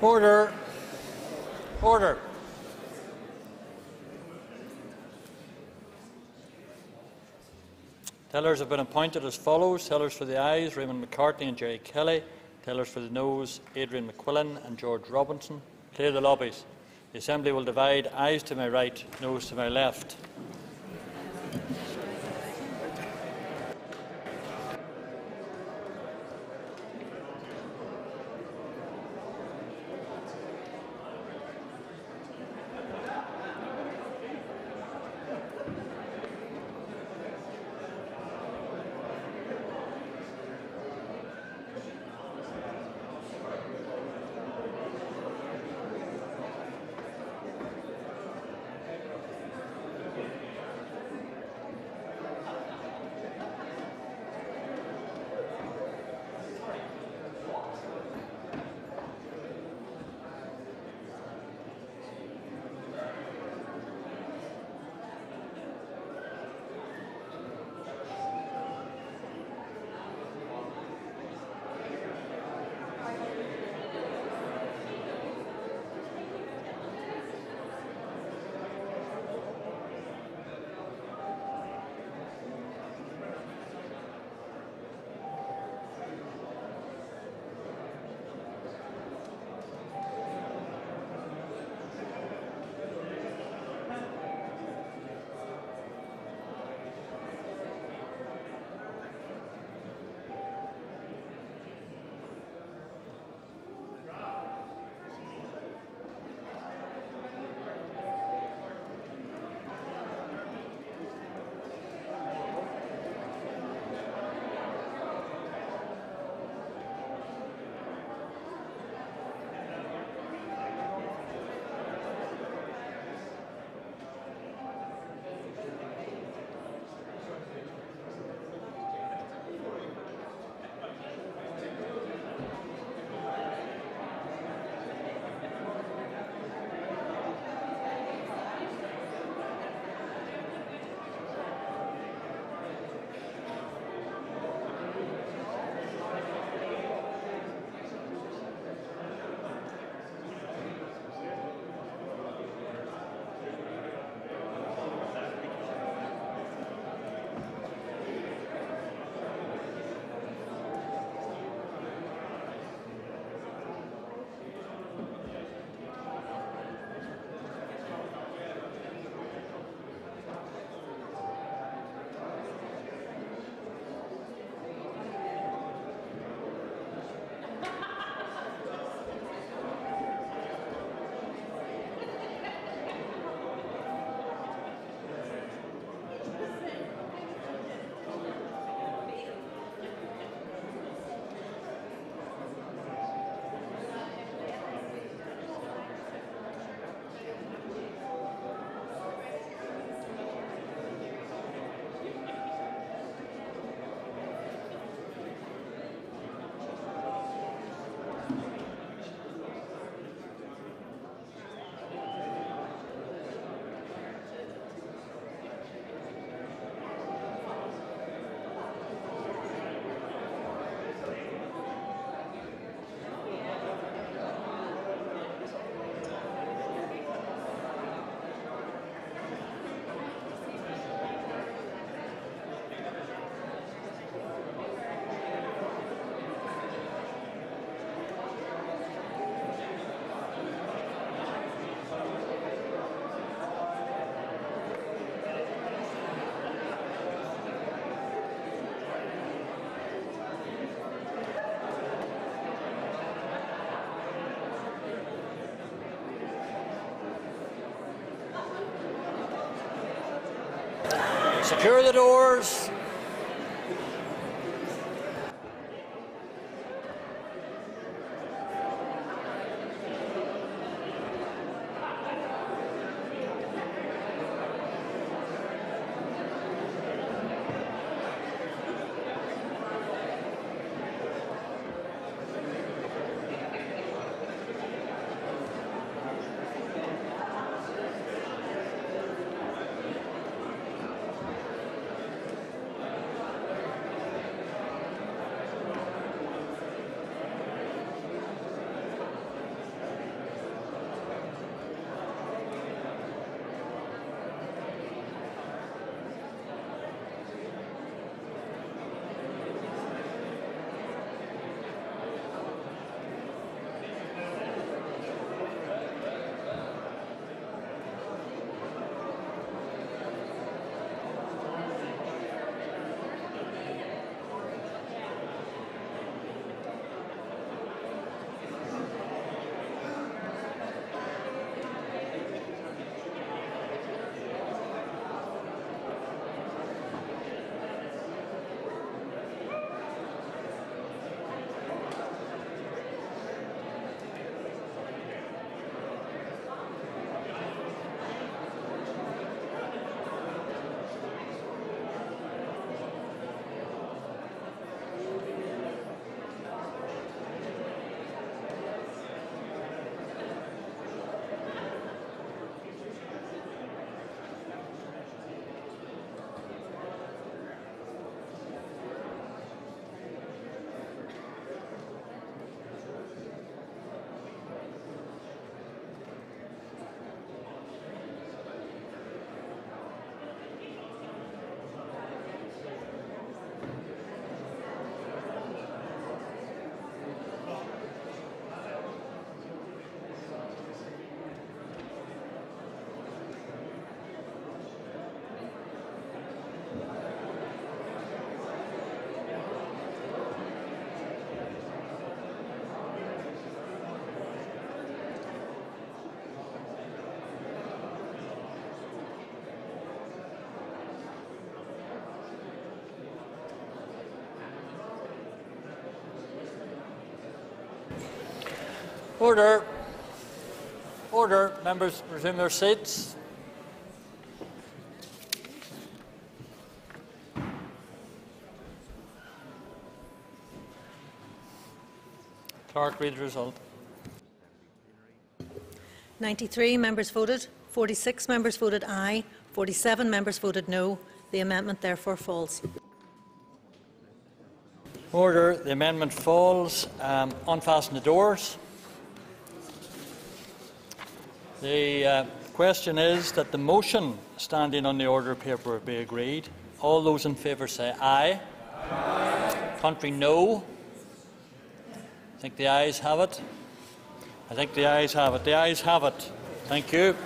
Order. Order. Tellers have been appointed as follows. Tellers for the ayes, Raymond McCartney and Jerry Kelly. Tellers for the noes, Adrian McQuillan and George Robinson. Clear the lobbies. The Assembly will divide ayes to my right, noes to my left. Secure the doors. Order. Order. Members resume their seats. Clerk, read the result. 93 members voted. 46 members voted aye. 47 members voted no. The amendment therefore falls. Order. The amendment falls. Unfasten the doors. The question is that the motion standing on the order paper be agreed. All those in favour say aye. Aye. Contrary, no. I think the ayes have it. I think the ayes have it. The ayes have it. Thank you.